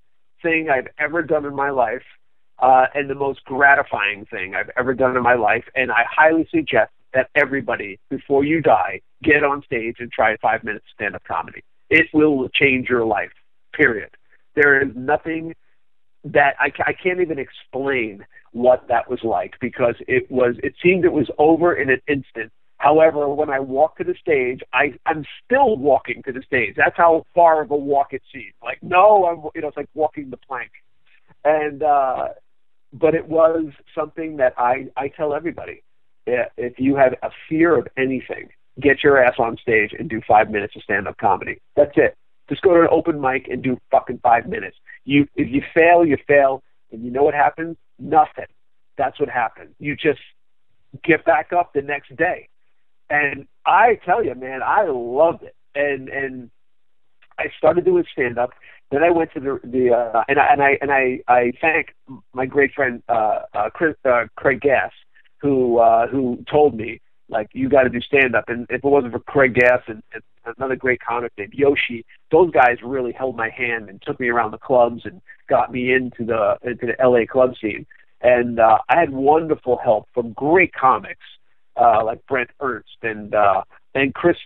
thing I've ever done in my life. And the most gratifying thing I've ever done in my life. And I highly suggest that everybody, before you die, get on stage and try 5 minutes stand-up comedy. It will change your life, period. There is nothing that I can't even explain what that was like, because it seemed it was over in an instant. However, when I walked to the stage, I'm still walking to the stage. That's how far of a walk it seemed. Like, no, it's like walking the plank. And but it was something that I tell everybody. If you have a fear of anything, get your ass on stage and do 5 minutes of stand-up comedy. That's it. Just go to an open mic and do fucking 5 minutes. If you fail, you fail. And you know what happens? Nothing. That's what happens. You just get back up the next day. And I tell you, man, I loved it. And I started doing stand-up. Then I went to I thank my great friend Craig Gass, who told me, like, you got to do stand-up. And if it wasn't for Craig Gass and another great comic named Yoshi, those guys really held my hand and took me around the clubs and got me into the L.A. club scene. And I had wonderful help from great comics like Brent Ernst and Chris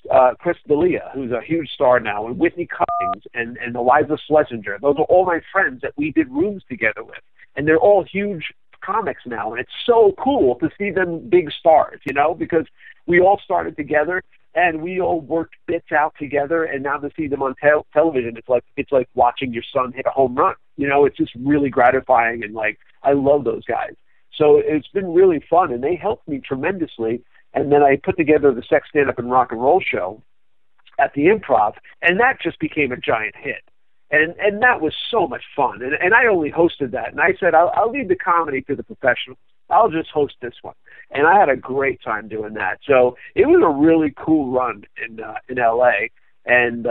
D'Elia, who's a huge star now, and Whitney Cummings and Eliza Schlesinger. Those are all my friends that we did rooms together with. And they're all huge comics now, and it's so cool to see them big stars, you know, because we all started together and we all worked bits out together, and now to see them on television, it's like watching your son hit a home run. You know, it's just really gratifying, and like, I love those guys. So it's been really fun, and they helped me tremendously. And then I put together the Sex Stand-Up and Rock and Roll Show at the Improv, and that just became a giant hit. And that was so much fun. And I only hosted that. And I said, I'll leave the comedy to the professionals. I'll just host this one. And I had a great time doing that. So it was a really cool run in L.A. And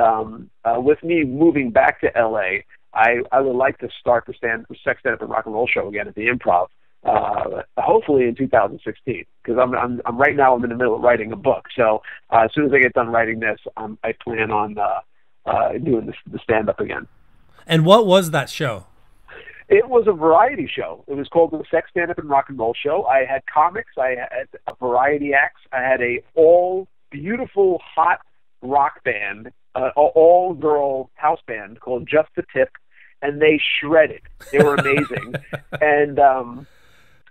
with me moving back to L.A., I would like to start the Sex Stand-Up and Rock and Roll Show again at the Improv, hopefully in 2016, because I'm right now I'm in the middle of writing a book. So as soon as I get done writing this, I plan on doing the stand-up again. And what was that show? It was a variety show. It was called the Sex Stand-Up and Rock and Roll Show. I had comics. I had a variety acts. I had a all beautiful, hot rock band, all-girl house band called Just the Tip, and they shredded. They were amazing. And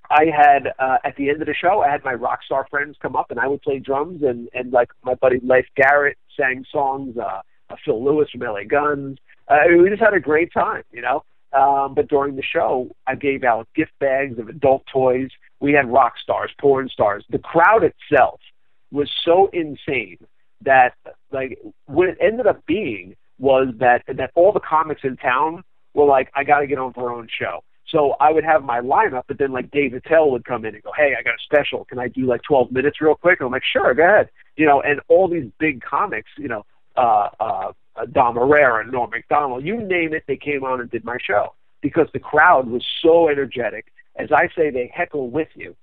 I had, at the end of the show, I had my rock star friends come up, and I would play drums, and like my buddy Leif Garrett sang songs, Phil Lewis from L.A. Guns. We just had a great time, you know. But during the show, I gave out gift bags of adult toys. We had rock stars, porn stars. The crowd itself was so insane that, like, what it ended up being was that all the comics in town were like, I got to get on for our own show. So I would have my lineup, but then, like, Dave Attell would come in and go, hey, I got a special. Can I do, like, 12 minutes real quick? And I'm like, sure, go ahead. You know, and all these big comics, you know, Don Herrera, Norm MacDonald, you name it, they came on and did my show because the crowd was so energetic. As I say, they heckle with you,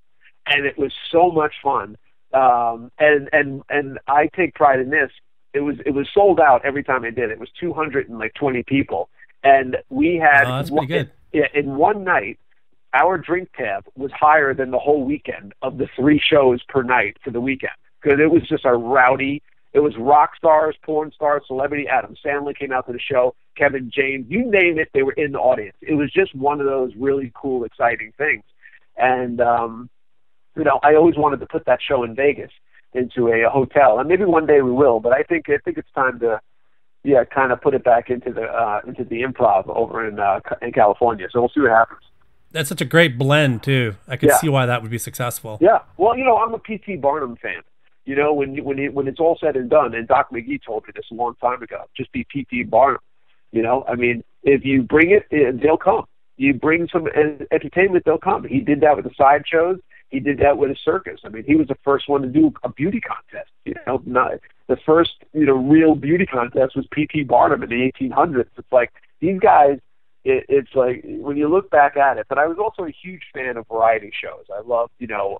and it was so much fun. And I take pride in this. It was sold out every time I did it. It was 220 people, and we had in one night. Our drink tab was higher than the whole weekend of the three shows per night for the weekend, because it was just a rowdy. It was rock stars, porn stars, celebrity. Adam Sandler came out to the show. Kevin James, you name it, they were in the audience. It was just one of those really cool, exciting things. And, you know, I always wanted to put that show in Vegas into a hotel. And maybe one day we will, but I think it's time to, yeah, kind of put it back into the Improv over in California. So we'll see what happens. That's such a great blend, too. I could see why that would be successful. Yeah. Well, you know, I'm a P.T. Barnum fan. You know, when it's all said and done, and Doc McGee told me this a long time ago, just be P.T. Barnum. You know, I mean, if you bring it, they'll come. You bring some entertainment, they'll come. He did that with the sideshows. He did that with a circus. I mean, he was the first one to do a beauty contest. You know, the first, you know, real beauty contest was P.T. Barnum in the 1800s. It's like these guys. It's like when you look back at it. But I was also a huge fan of variety shows. I loved, you know.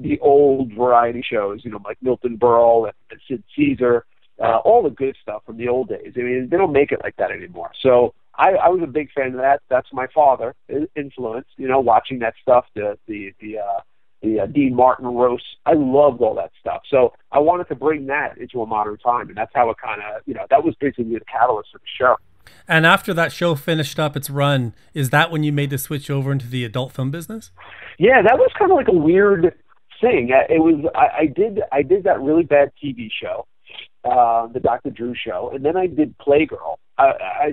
The old variety shows, you know, like Milton Berle and Sid Caesar, all the good stuff from the old days. I mean, they don't make it like that anymore. So I was a big fan of that. That's my father influence, you know, watching that stuff, the Dean Martin roast. I loved all that stuff. So I wanted to bring that into a modern time, and that's how it kind of, you know, that was basically the catalyst for the show. And after that show finished up its run, is that when you made the switch over into the adult film business? Yeah, that was kind of like a weird thing. It was I did that really bad TV show, the Dr. Drew show, and then I did Playgirl. I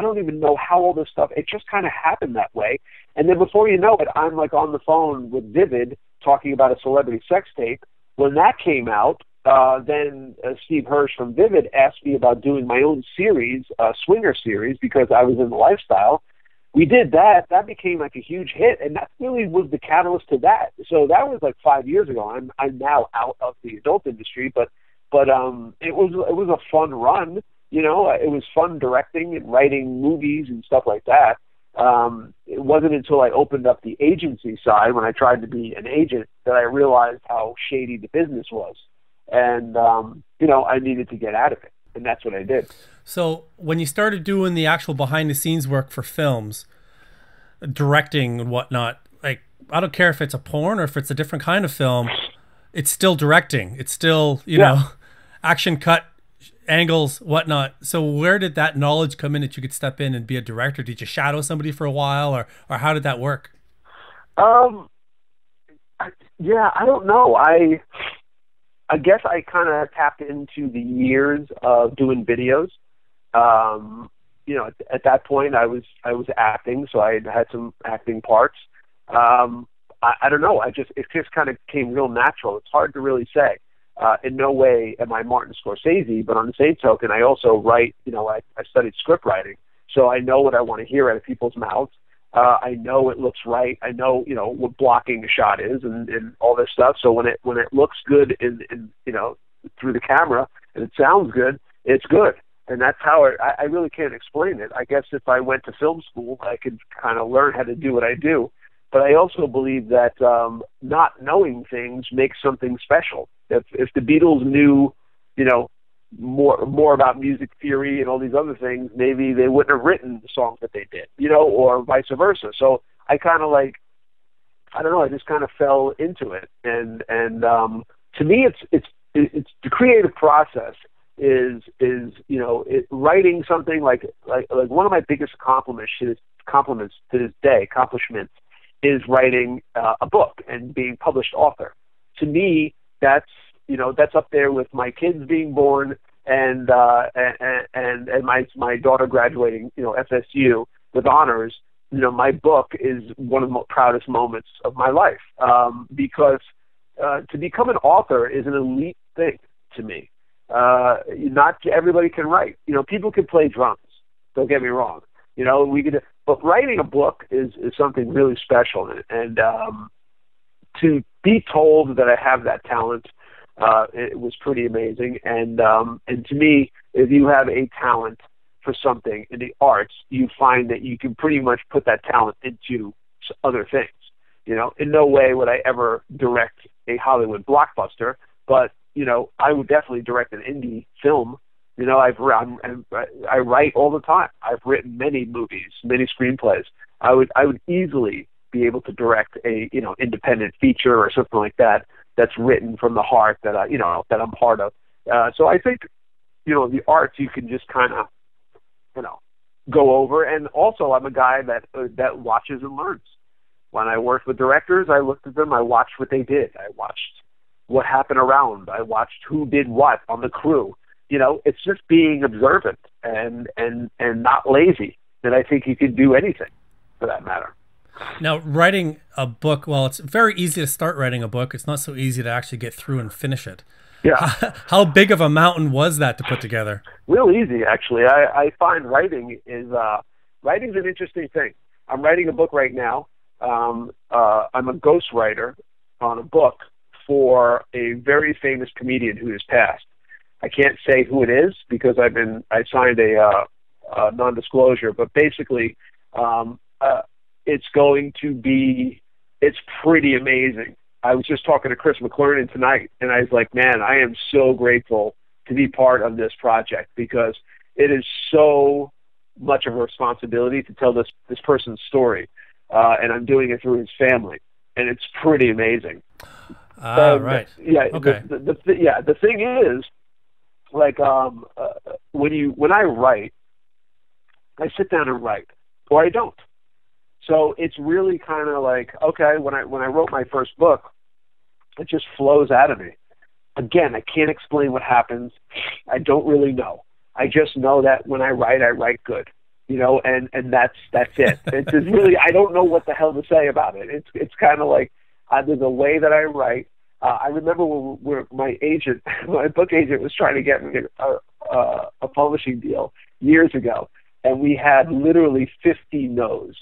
don't even know how all this stuff. It just kind of happened that way. And then before you know it, I'm like on the phone with Vivid talking about a celebrity sex tape. When that came out, then Steve Hirsch from Vivid asked me about doing my own series, swinger series, because I was in the lifestyle. We did that. That became like a huge hit, and that really was the catalyst to that. So that was like 5 years ago. I'm now out of the adult industry, but it was a fun run. You know, it was fun directing and writing movies and stuff like that. It wasn't until I opened up the agency side, when I tried to be an agent, that I realized how shady the business was. And, I needed to get out of it. And that's what I did. So when you started doing the actual behind the scenes work for films, directing and whatnot, like, I don't care if it's a porn or if it's a different kind of film, it's still directing. It's still, you know, action cut, angles, whatnot. So where did that knowledge come in that you could step in and be a director? Did you shadow somebody for a while, or how did that work? I don't know. I guess I kind of tapped into the years of doing videos. At that point I was acting, so I had some acting parts. I don't know. It just kind of came real natural. It's hard to really say. In no way am I Martin Scorsese, but on the same token, I also write, I studied script writing, so I know what I want to hear out of people's mouths. I know it looks right. I know, what blocking the shot is and all this stuff. So when it looks good in through the camera and it sounds good, it's good. And that's how I really can't explain it. I guess if I went to film school, I could kind of learn how to do what I do. But I also believe that not knowing things makes something special. If the Beatles knew, more about music theory and all these other things, maybe they wouldn't have written the songs that they did, or vice versa. So I kind of like, I don't know, I just kind of fell into it. And to me, it's the creative process is writing something like one of my biggest accomplishments is writing a book and being published author. To me, that's up there with my kids being born and my daughter graduating, FSU with honors. My book is one of the proudest moments of my life, because to become an author is an elite thing to me. Not everybody can write. People can play drums. Don't get me wrong. But writing a book is something really special, and to be told that I have that talent, it was pretty amazing. And to me, if you have a talent for something in the arts, you find that you can pretty much put that talent into other things. In no way would I ever direct a Hollywood blockbuster, but I would definitely direct an indie film. I write all the time. I've written many movies, many screenplays. I would easily be able to direct a independent feature or something like that that's written from the heart that I'm part of. So I think the arts you can just kind of go over. And also I'm a guy that watches and learns. When I worked with directors, I looked at them. I watched what they did. I watched what happened around. I watched who did what on the crew. It's just being observant and not lazy. And I think you can do anything for that matter. Now, writing a book, well, it's very easy to start writing a book. It's not so easy to actually get through and finish it. Yeah. How big of a mountain was that to put together? Real easy, actually. I find writing's an interesting thing. I'm writing a book right now. I'm a ghostwriter on a book for a very famous comedian who has passed. I can't say who it is because I signed a non-disclosure, but basically it's going to be, it's pretty amazing. I was just talking to Chris McClernand tonight, and I was like, man, I am so grateful to be part of this project because it is so much of a responsibility to tell this person's story, and I'm doing it through his family, and it's pretty amazing. Right. Yeah. Okay. The thing is, when I write, I sit down and write, or I don't. So it's really kind of like, okay, when I wrote my first book, it just flows out of me. Again, I can't explain what happens. I don't really know. I just know that when I write good, you know, and that's it. It's just really, I don't know what the hell to say about it. It's kind of like either the way that I write. I remember when my agent, my book agent, was trying to get me a publishing deal years ago, and we had literally 50 no's.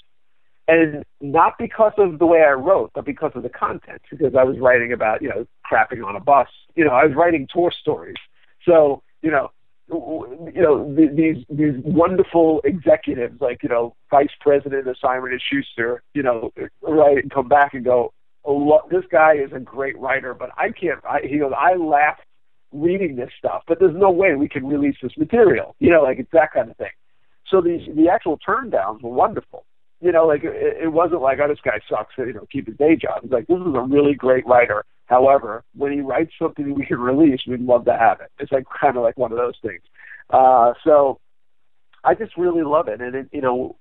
And not because of the way I wrote, but because of the content, because I was writing about, you know, crapping on a bus. You know, I was writing tour stories. So, you know, these wonderful executives, like, you know, vice president of Simon & Schuster, you know, write and come back and go, oh, this guy is a great writer, but I can't, he goes, I laughed reading this stuff, but there's no way we can release this material. You know, like, it's that kind of thing. So the actual turndowns were wonderful. You know, like, it wasn't like, oh, this guy sucks, you know, keep his day job. It's like, this is a really great writer. However, when he writes something we can release, we'd love to have it. It's like kind of like one of those things. So I just really love it. And, you know,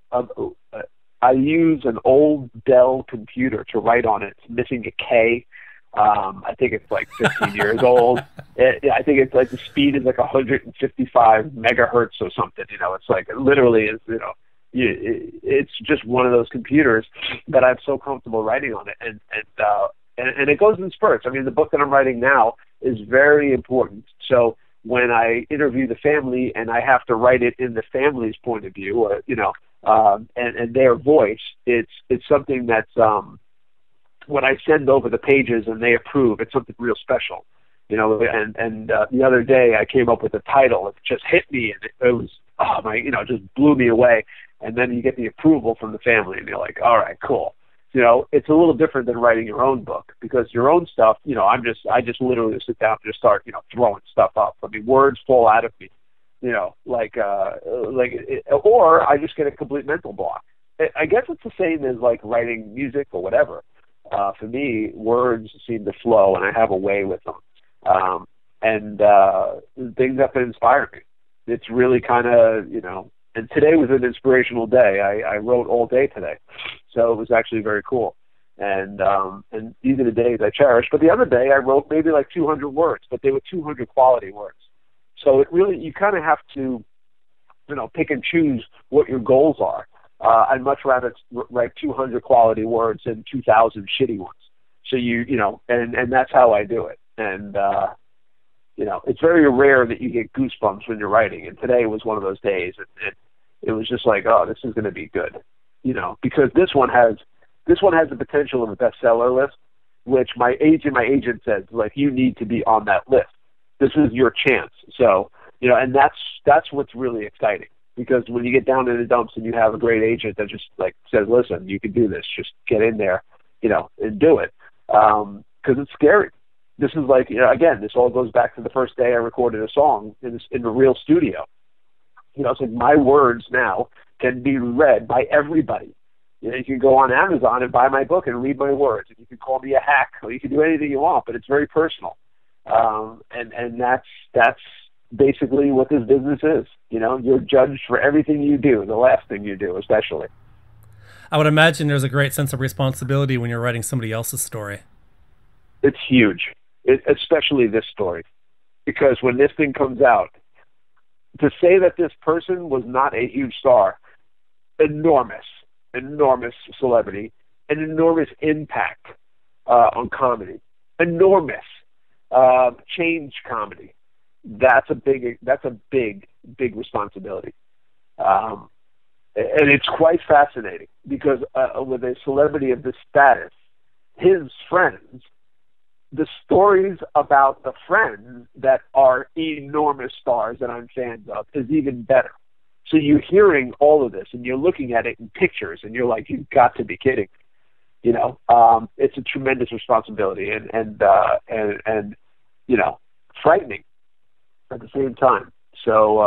I use an old Dell computer to write on it. It's missing a K. I think it's like 15 years old. I think it's like the speed is like 155 megahertz or something. You know, it's like it literally is, you know. It's just one of those computers that I'm so comfortable writing on it, and it goes in spurts. I mean, the book that I'm writing now is very important. So when I interview the family and I have to write it in the family's point of view, or, you know, and their voice, it's something that's when I send over the pages and they approve, it's something real special, you know. And the other day I came up with a title. It just hit me, and it was, oh my, you know, it just blew me away. And then you get the approval from the family, and you're like, all right, cool. You know, it's a little different than writing your own book, because your own stuff, you know, I just literally sit down and just start, you know, throwing stuff up. I mean, words fall out of me, you know, or I just get a complete mental block. I guess it's the same as like writing music or whatever. For me, words seem to flow, and I have a way with them. Things have to inspire me. It's really kind of, you know, and today was an inspirational day. I wrote all day today, so it was actually very cool. And these are the days I cherish. But the other day I wrote maybe like 200 words, but they were 200 quality words. So it really, you kind of have to, you know, pick and choose what your goals are. I'd much rather write 200 quality words than 2,000 shitty ones. So you know, and that's how I do it. And you know, it's very rare that you get goosebumps when you're writing. And today was one of those days. It was just like, oh, this is going to be good, you know, because this one has the potential of a bestseller list, which my agent says, like, you need to be on that list. This is your chance. So, you know, and that's what's really exciting, because when you get down in the dumps and you have a great agent that just like says, listen, you can do this, just get in there, you know, and do it. 'Cause it's scary. This is like, you know, again, this all goes back to the first day I recorded a song in the real studio. You know, it's like my words now can be read by everybody. You know, you can go on Amazon and buy my book and read my words. And you can call me a hack, or you can do anything you want, but it's very personal. And that's basically what this business is. You know, you're judged for everything you do, the last thing you do especially. I would imagine there's a great sense of responsibility when you're writing somebody else's story. It's huge. Especially this story, because when this thing comes out, to say that this person was not a huge star, enormous celebrity, an enormous impact on comedy, enormous change comedy, that's a big responsibility. And it's quite fascinating, because with a celebrity of this status, his friends, the stories about the friends that are enormous stars that I'm fans of is even better. So you're hearing all of this, and you're looking at it in pictures, and you're like, you've got to be kidding. You know, it's a tremendous responsibility and you know, frightening at the same time. So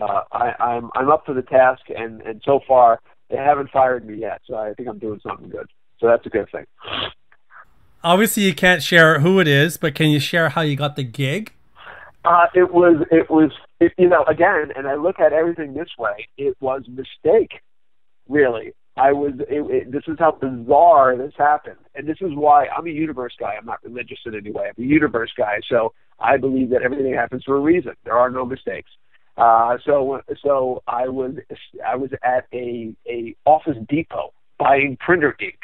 I'm up for the task, and so far they haven't fired me yet. So I think I'm doing something good. So that's a good thing. Obviously, you can't share who it is, but can you share how you got the gig? It was, you know, again, and I look at everything this way, it was a mistake, really. This is how bizarre this happened. And this is why I'm a universe guy. I'm not religious in any way. I'm a universe guy. So I believe that everything happens for a reason. There are no mistakes. So I was at a Office Depot buying printer ink,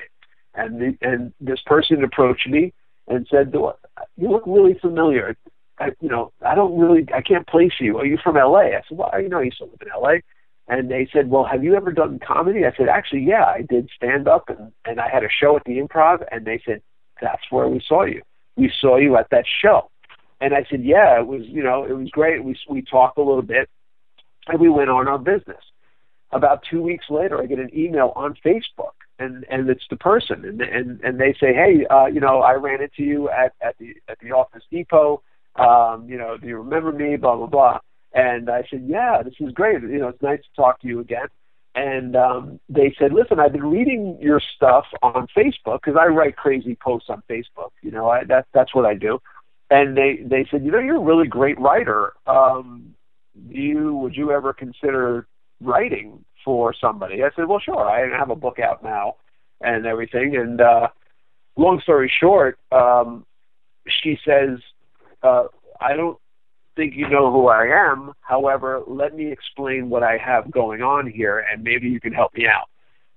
and this person approached me and said, "You look really familiar. I can't place you. Are you from L.A.?" I said, "Well, I used to live in L.A." And they said, "Well, have you ever done comedy?" I said, "Actually, yeah, I did stand-up, and I had a show at the Improv." And they said, "That's where we saw you. We saw you at that show." And I said, "Yeah, it was great." We talked a little bit, and we went on our business. About 2 weeks later, I get an email on Facebook, and it's the person, and they say, "Hey, I ran into you at the Office Depot. Do you remember me?" Blah blah blah. And I said, "Yeah, this is great. It's nice to talk to you again." And they said, "Listen, I've been reading your stuff on Facebook because I write crazy posts on Facebook. That's what I do." And they said, "You're a really great writer. Would you ever consider writing for somebody?" I said, "Well, sure. I have a book out now and everything." And long story short, she says, "I don't think you know who I am. However, let me explain what I have going on here, and maybe you can help me out."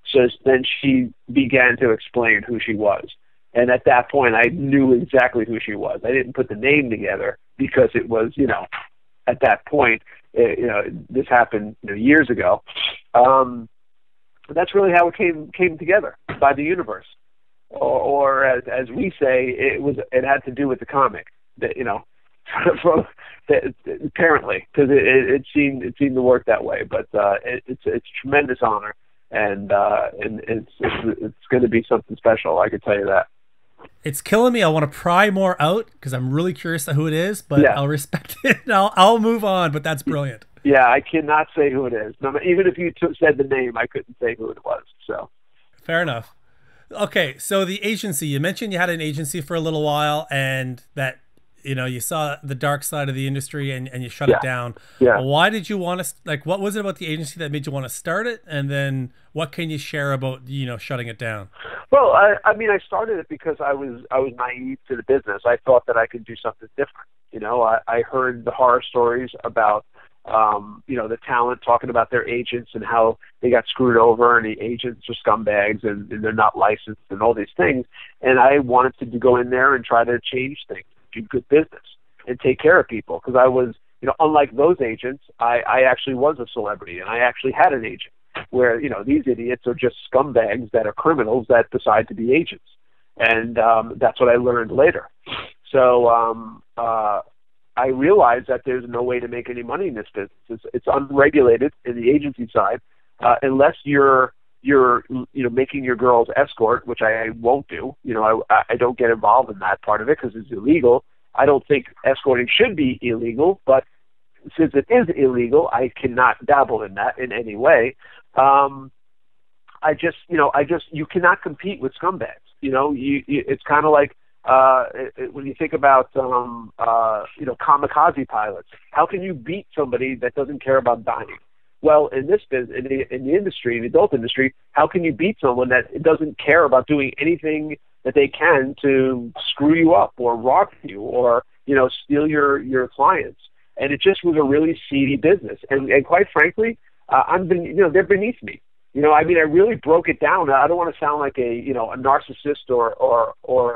So then she began to explain who she was. And at that point, I knew exactly who she was. I didn't put the name together because it was, at that point, this happened years ago. That's really how it came together, by the universe, or as we say, it had to do with the comic. That apparently, because it seemed to work that way. But it's a tremendous honor, and it's going to be something special. I can tell you that. It's killing me. I want to pry more out because I'm really curious who it is, but yeah. I'll respect it. I'll move on, but that's brilliant. Yeah, I cannot say who it is. Even if you said the name, I couldn't say who it was. So, fair enough. Okay, so the agency. You mentioned you had an agency for a little while and that you saw the dark side of the industry and you shut it down. Yeah. Why did you want to, what was it about the agency that made you want to start it? And then what can you share about, shutting it down? Well, I started it because I was naive to the business. I thought that I could do something different. I heard the horror stories about, the talent talking about their agents and how they got screwed over and the agents are scumbags and they're not licensed and all these things. And I wanted to go in there and try to change things. Do good business and take care of people, because I was, unlike those agents, I actually was a celebrity and I actually had an agent, where these idiots are just scumbags that are criminals that decide to be agents. And that's what I learned later. So I realized that there's no way to make any money in this business. It's unregulated in the agency side, unless you're making your girls escort, which I won't do. I don't get involved in that part of it because it's illegal. I don't think escorting should be illegal, but since it is illegal, I cannot dabble in that in any way. You cannot compete with scumbags. It's kind of like when you think about kamikaze pilots. How can you beat somebody that doesn't care about dying? Well, in this business, in the industry, in the adult industry, how can you beat someone that doesn't care about doing anything that they can to screw you up or rob you or steal your clients? And it just was a really seedy business. And quite frankly, they're beneath me. I really broke it down. I don't want to sound like a narcissist or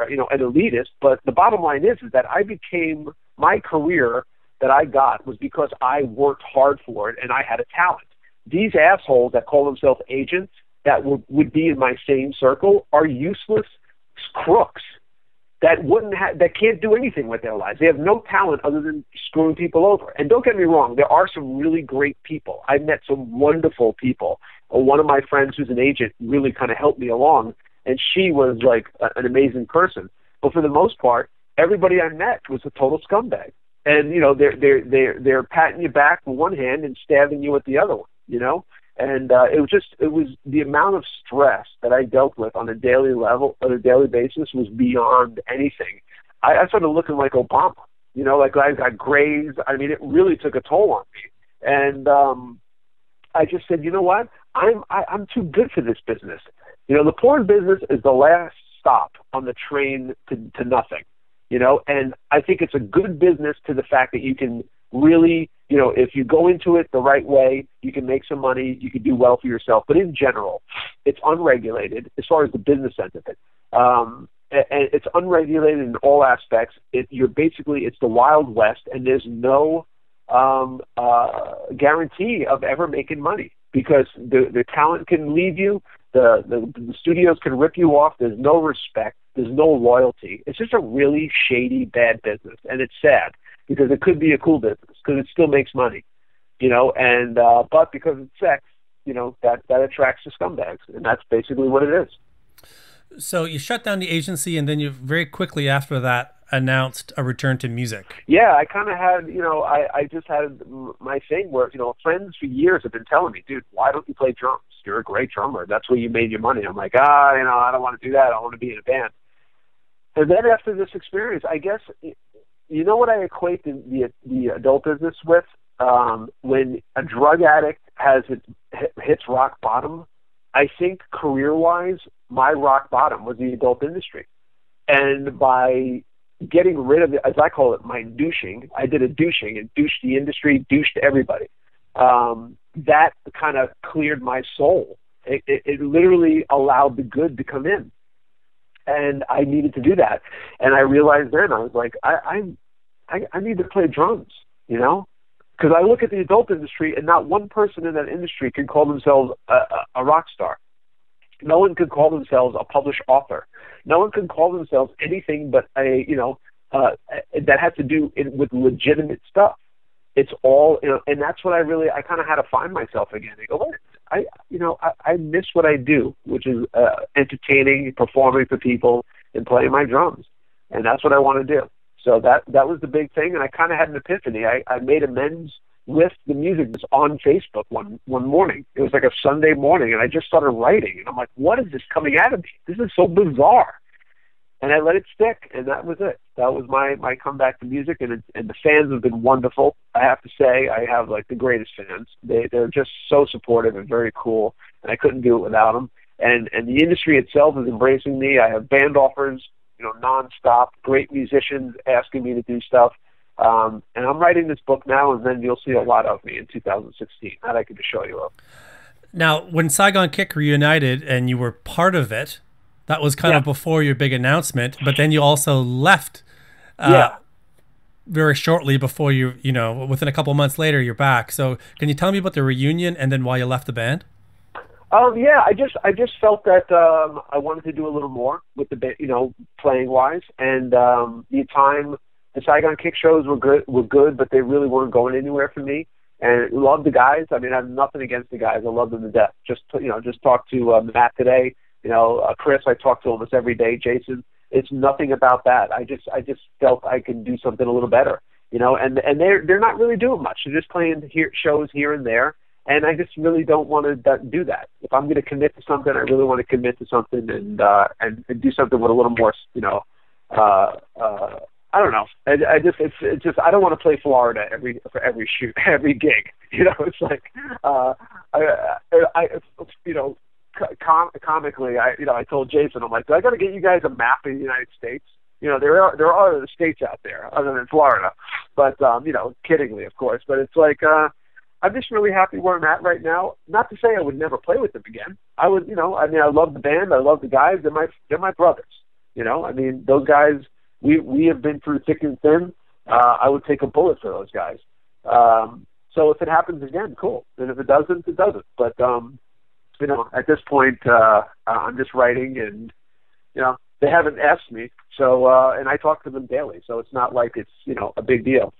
an elitist, but the bottom line is that I became my career. That I got was because I worked hard for it and I had a talent. These assholes that call themselves agents that would be in my same circle are useless crooks that can't do anything with their lives. They have no talent other than screwing people over. And don't get me wrong, there are some really great people. I met some wonderful people. One of my friends who's an agent really kind of helped me along, and she was like an amazing person. But for the most part, everybody I met was a total scumbag. And they're patting you back with one hand and stabbing you with the other one, And it was the amount of stress that I dealt with on a daily basis was beyond anything. I started looking like Obama. You know, like I've got grays. I mean, it really took a toll on me. And I just said, you know what? I'm too good for this business. You know, the porn business is the last stop on the train to nothing. You know, and I think it's a good business to the fact that you can really, you know, if you go into it the right way, you can make some money, you can do well for yourself. But in general, it's unregulated as far as the business end of it. And it's unregulated in all aspects. It's the Wild West, and there's no guarantee of ever making money because the talent can leave you, the studios can rip you off. There's no respect. There's no loyalty. It's just a really shady, bad business, and it's sad because it could be a cool business because it still makes money, you know. And but because it's sex, you know, that attracts the scumbags, and that's basically what it is. So you shut down the agency, and then you very quickly after that announced a return to music. Yeah, I kind of had, you know, I just had my thing where, you know, friends for years have been telling me, dude, why don't you play drums? You're a great drummer. That's where you made your money. I'm like, you know, I don't want to do that. I want to be in a band. And then after this experience, I guess, you know what I equate the adult business with? When a drug addict hits rock bottom, I think career-wise, my rock bottom was the adult industry. And by getting rid of it, as I call it, my douching, I did a douching and douched the industry, douched everybody. That kind of cleared my soul. It literally allowed the good to come in. And I needed to do that. And I realized then, I was like, I need to play drums, you know? Because I look at the adult industry, and not one person in that industry can call themselves a rock star. No one can call themselves a published author. No one can call themselves anything but that has to do with legitimate stuff. It's all, you know, and that's what I kind of had to find myself again. I go, I miss what I do, which is entertaining, performing for people, and playing my drums. And that's what I want to do. So that was the big thing, and I kind of had an epiphany. I made amends with the music that's on Facebook one morning. It was like a Sunday morning, and I just started writing. And I'm like, what is this coming out of me? This is so bizarre. And I let it stick, and that was it. That was my comeback to music, and the fans have been wonderful. I have to say, I have, like, the greatest fans. They're just so supportive and very cool, and I couldn't do it without them. And the industry itself is embracing me. I have band offers, you know, nonstop, great musicians asking me to do stuff. And I'm writing this book now, and then you'll see a lot of me in 2016. That I could just show you up. Now, when Saigon Kick reunited and you were part of it, that was kind of before your big announcement, but then you also left very shortly before you know, within a couple months later, you're back. So can you tell me about the reunion and then why you left the band? I just felt that I wanted to do a little more with the band, you know, playing wise. And the Saigon Kick shows were good, but they really weren't going anywhere for me. And loved the guys. I mean, I have nothing against the guys. I love them to death. Just talked to Matt today. You know, Chris, I talk to almost every day. Jason, it's nothing about that. I just felt I could do something a little better, you know. And they're not really doing much. They're just playing shows here and there. And I just really don't want to do that. If I'm going to commit to something, I really want to commit to something and do something with a little more, you know. I don't know. I don't want to play Florida for every gig. You know, it's like you know. Comically, I told Jason, I'm like, do I got to get you guys a map of the United States? You know, there are other states out there other than Florida, but you know, kiddingly, of course. But it's like I'm just really happy where I'm at right now. Not to say I would never play with them again. I would, you know. I mean, I love the band. I love the guys. They're my brothers. You know, I mean, those guys. We have been through thick and thin. I would take a bullet for those guys. So if it happens again, cool. And if it doesn't, it doesn't. But you know, at this point, I'm just writing, and you know, they haven't asked me, so and I talk to them daily, so it's not like it's, you know, a big deal.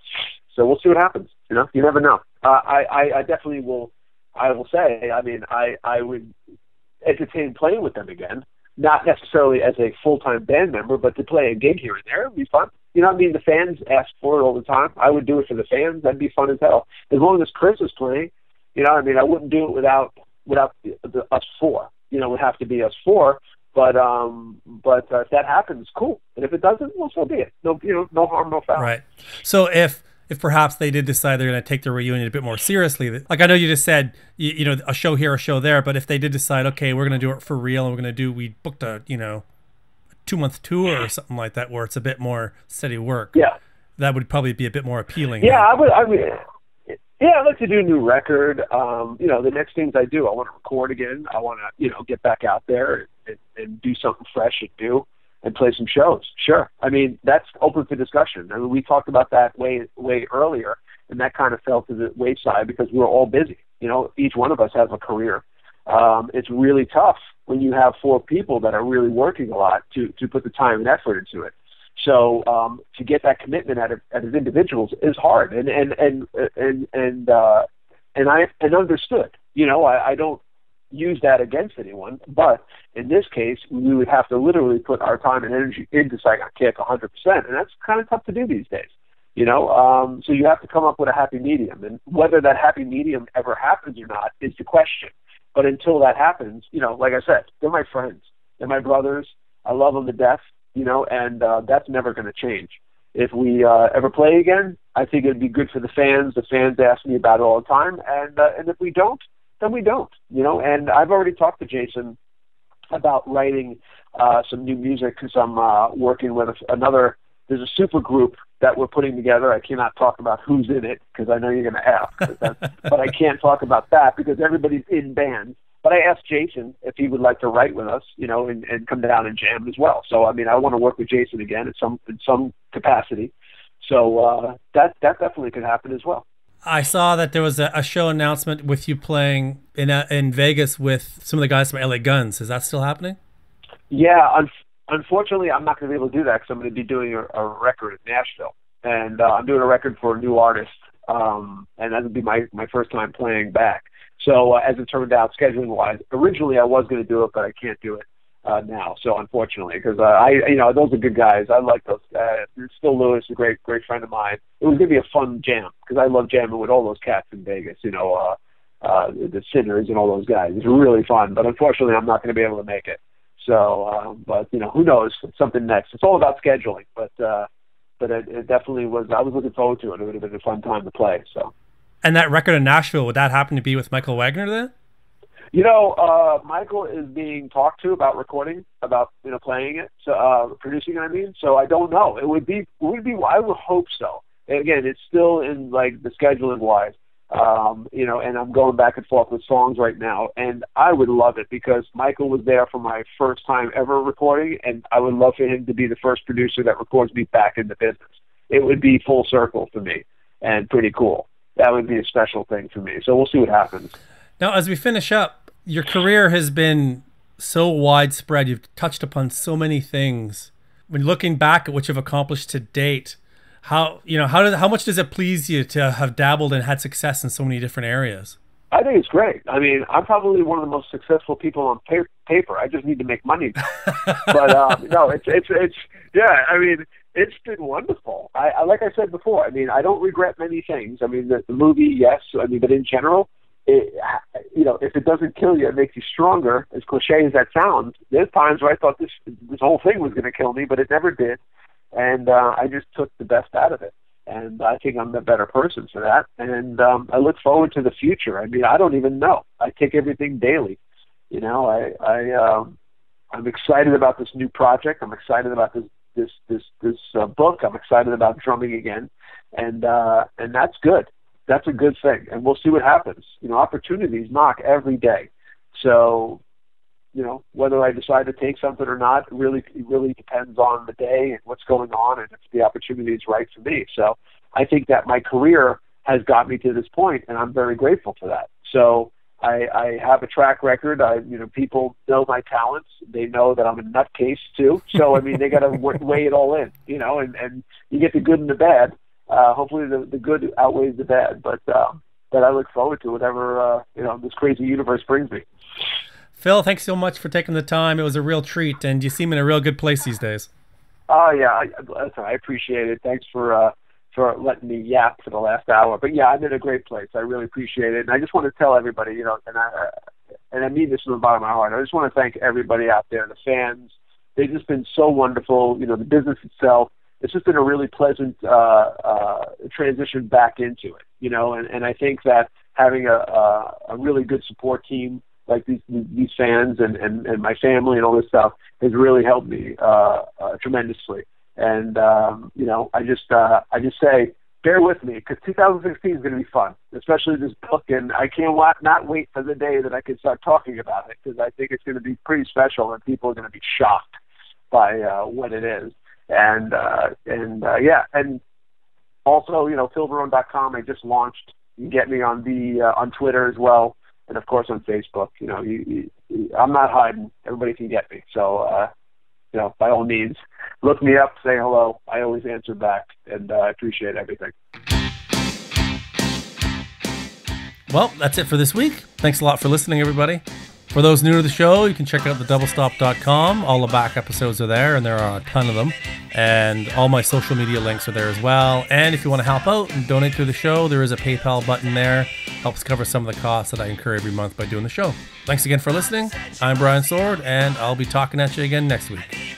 So we'll see what happens. You know, you never know. I definitely will. I will say, I mean, I would entertain playing with them again, not necessarily as a full-time band member, but to play a gig here and there would be fun. You know what I mean? The fans ask for it all the time. I would do it for the fans. That'd be fun as hell. As long as Chris is playing, you know, I mean, I wouldn't do it without us four. You know, it would have to be us four. But if that happens, cool. And if it doesn't, well, so be it. No, you know, no harm, no foul. Right. So if perhaps they did decide they're going to take their reunion a bit more seriously, like I know you just said, you know, a show here, a show there. But if they did decide, okay, we're going to do it for real, and we're going to do, we booked a, you know, 2-month tour or something like that, where it's a bit more steady work. Yeah. That would probably be a bit more appealing. Yeah, I would. Yeah, I'd like to do a new record. You know, the next things I do, I want to record again. I want to, you know, get back out there and do something fresh and new and play some shows. Sure. I mean, that's open for discussion. I mean, we talked about that way earlier, and that kind of fell to the wayside because we're all busy. You know, each one of us has a career. It's really tough when you have 4 people that are really working a lot to put the time and effort into it. So to get that commitment out of individuals is hard, and understood. You know, I don't use that against anyone, but in this case, we would have to literally put our time and energy into Saigon Kick 100%, and that's kind of tough to do these days. You know, so you have to come up with a happy medium, and whether that happy medium ever happens or not is the question. But until that happens, you know, like I said, they're my friends, they're my brothers. I love them to death. You know, and that's never going to change. If we ever play again, I think it'd be good for the fans. The fans ask me about it all the time, and if we don't, then we don't. You know, and I've already talked to Jason about writing some new music because I'm working with another. There's a super group that we're putting together. I cannot talk about who's in it because I know you're going to ask, but I can't talk about that because everybody's in bands. But I asked Jason if he would like to write with us, you know, and come down and jam as well. So, I mean, I want to work with Jason again in some capacity. So that definitely could happen as well. I saw that there was a show announcement with you playing in Vegas with some of the guys from L.A. Guns. Is that still happening? Yeah. Unfortunately, I'm not going to be able to do that because I'm going to be doing a record in Nashville. And I'm doing a record for a new artist. And that would be my first time playing back. So as it turned out, scheduling-wise, originally I was going to do it, but I can't do it now. So unfortunately, because you know, those are good guys. I like those guys. Phil Lewis is a great friend of mine. It was going to be a fun jam because I love jamming with all those cats in Vegas. You know, the Sinners and all those guys. It's really fun, but unfortunately, I'm not going to be able to make it. So, but you know, who knows? It's something next. It's all about scheduling, but it definitely was. I was looking forward to it. It would have been a fun time to play. So. And that record in Nashville, would that happen to be with Michael Wagner then? You know, Michael is being talked to about recording, about, you know, playing it, so, producing it, I mean. So I don't know. It would be. I would hope so. And again, it's still in, like, the scheduling-wise, you know, and I'm going back and forth with songs right now. And I would love it because Michael was there for my first time ever recording, and I would love for him to be the first producer that records me back in the business. It would be full circle for me and pretty cool. That would be a special thing for me. So we'll see what happens. Now, as we finish up, your career has been so widespread. You've touched upon so many things. When looking back at what you've accomplished to date, how much does it please you to have dabbled and had success in so many different areas? I think it's great. I mean, I'm probably one of the most successful people on paper. I just need to make money. But no, it's yeah. I mean, it's been wonderful. I like I said before, I mean, I don't regret many things. I mean, the movie, yes. I mean, but in general, you know, if it doesn't kill you, it makes you stronger. As cliche as that sounds, there's times where I thought this whole thing was going to kill me, but it never did. And I just took the best out of it. And I think I'm the better person for that. And I look forward to the future. I mean, I don't even know. I take everything daily. You know, I'm excited about this new project. I'm excited about this book. I'm excited about drumming again, and that's good. That's a good thing, and we'll see what happens. You know, opportunities knock every day. So, you know, whether I decide to take something or not really depends on the day and what's going on, and if the opportunity is right for me. So, I think that my career has got me to this point, and I'm very grateful for that. So. I have a track record. You know, people know my talents. They know that I'm a nutcase too. So I mean, they got to weigh it all in, you know. And you get the good and the bad. Hopefully, the good outweighs the bad. But I look forward to whatever you know, this crazy universe brings me. Phil, thanks so much for taking the time. It was a real treat, and you seem in a real good place these days. Oh yeah, I appreciate it. Thanks for letting me yap for the last hour. But yeah, I'm in a great place. I really appreciate it. And I just want to tell everybody, you know, and I, and I mean this from the bottom of my heart. I just want to thank everybody out there, the fans. They've just been so wonderful. You know, the business itself, it's just been a really pleasant transition back into it, you know, and I think that having a really good support team like these fans and my family and all this stuff has really helped me tremendously. And, you know, I just say, bear with me, because 2016 is going to be fun, especially this book, and I can't not wait for the day that I can start talking about it, because I think it's going to be pretty special, and people are going to be shocked by what it is. And also, you know, philvarone.com, I just launched. You can get me on the on Twitter as well, and of course on Facebook. You know, I'm not hiding. Everybody can get me. So, you know, by all means, look me up, say hello. I always answer back, and I appreciate everything. Well, that's it for this week. Thanks a lot for listening, everybody. For those new to the show, you can check out thedoubleStop.com. All the back episodes are there, and there are a ton of them. And all my social media links are there as well. And if you want to help out and donate to the show, there is a PayPal button there. Helps cover some of the costs that I incur every month by doing the show. Thanks again for listening. I'm Brian Sword, and I'll be talking at you again next week.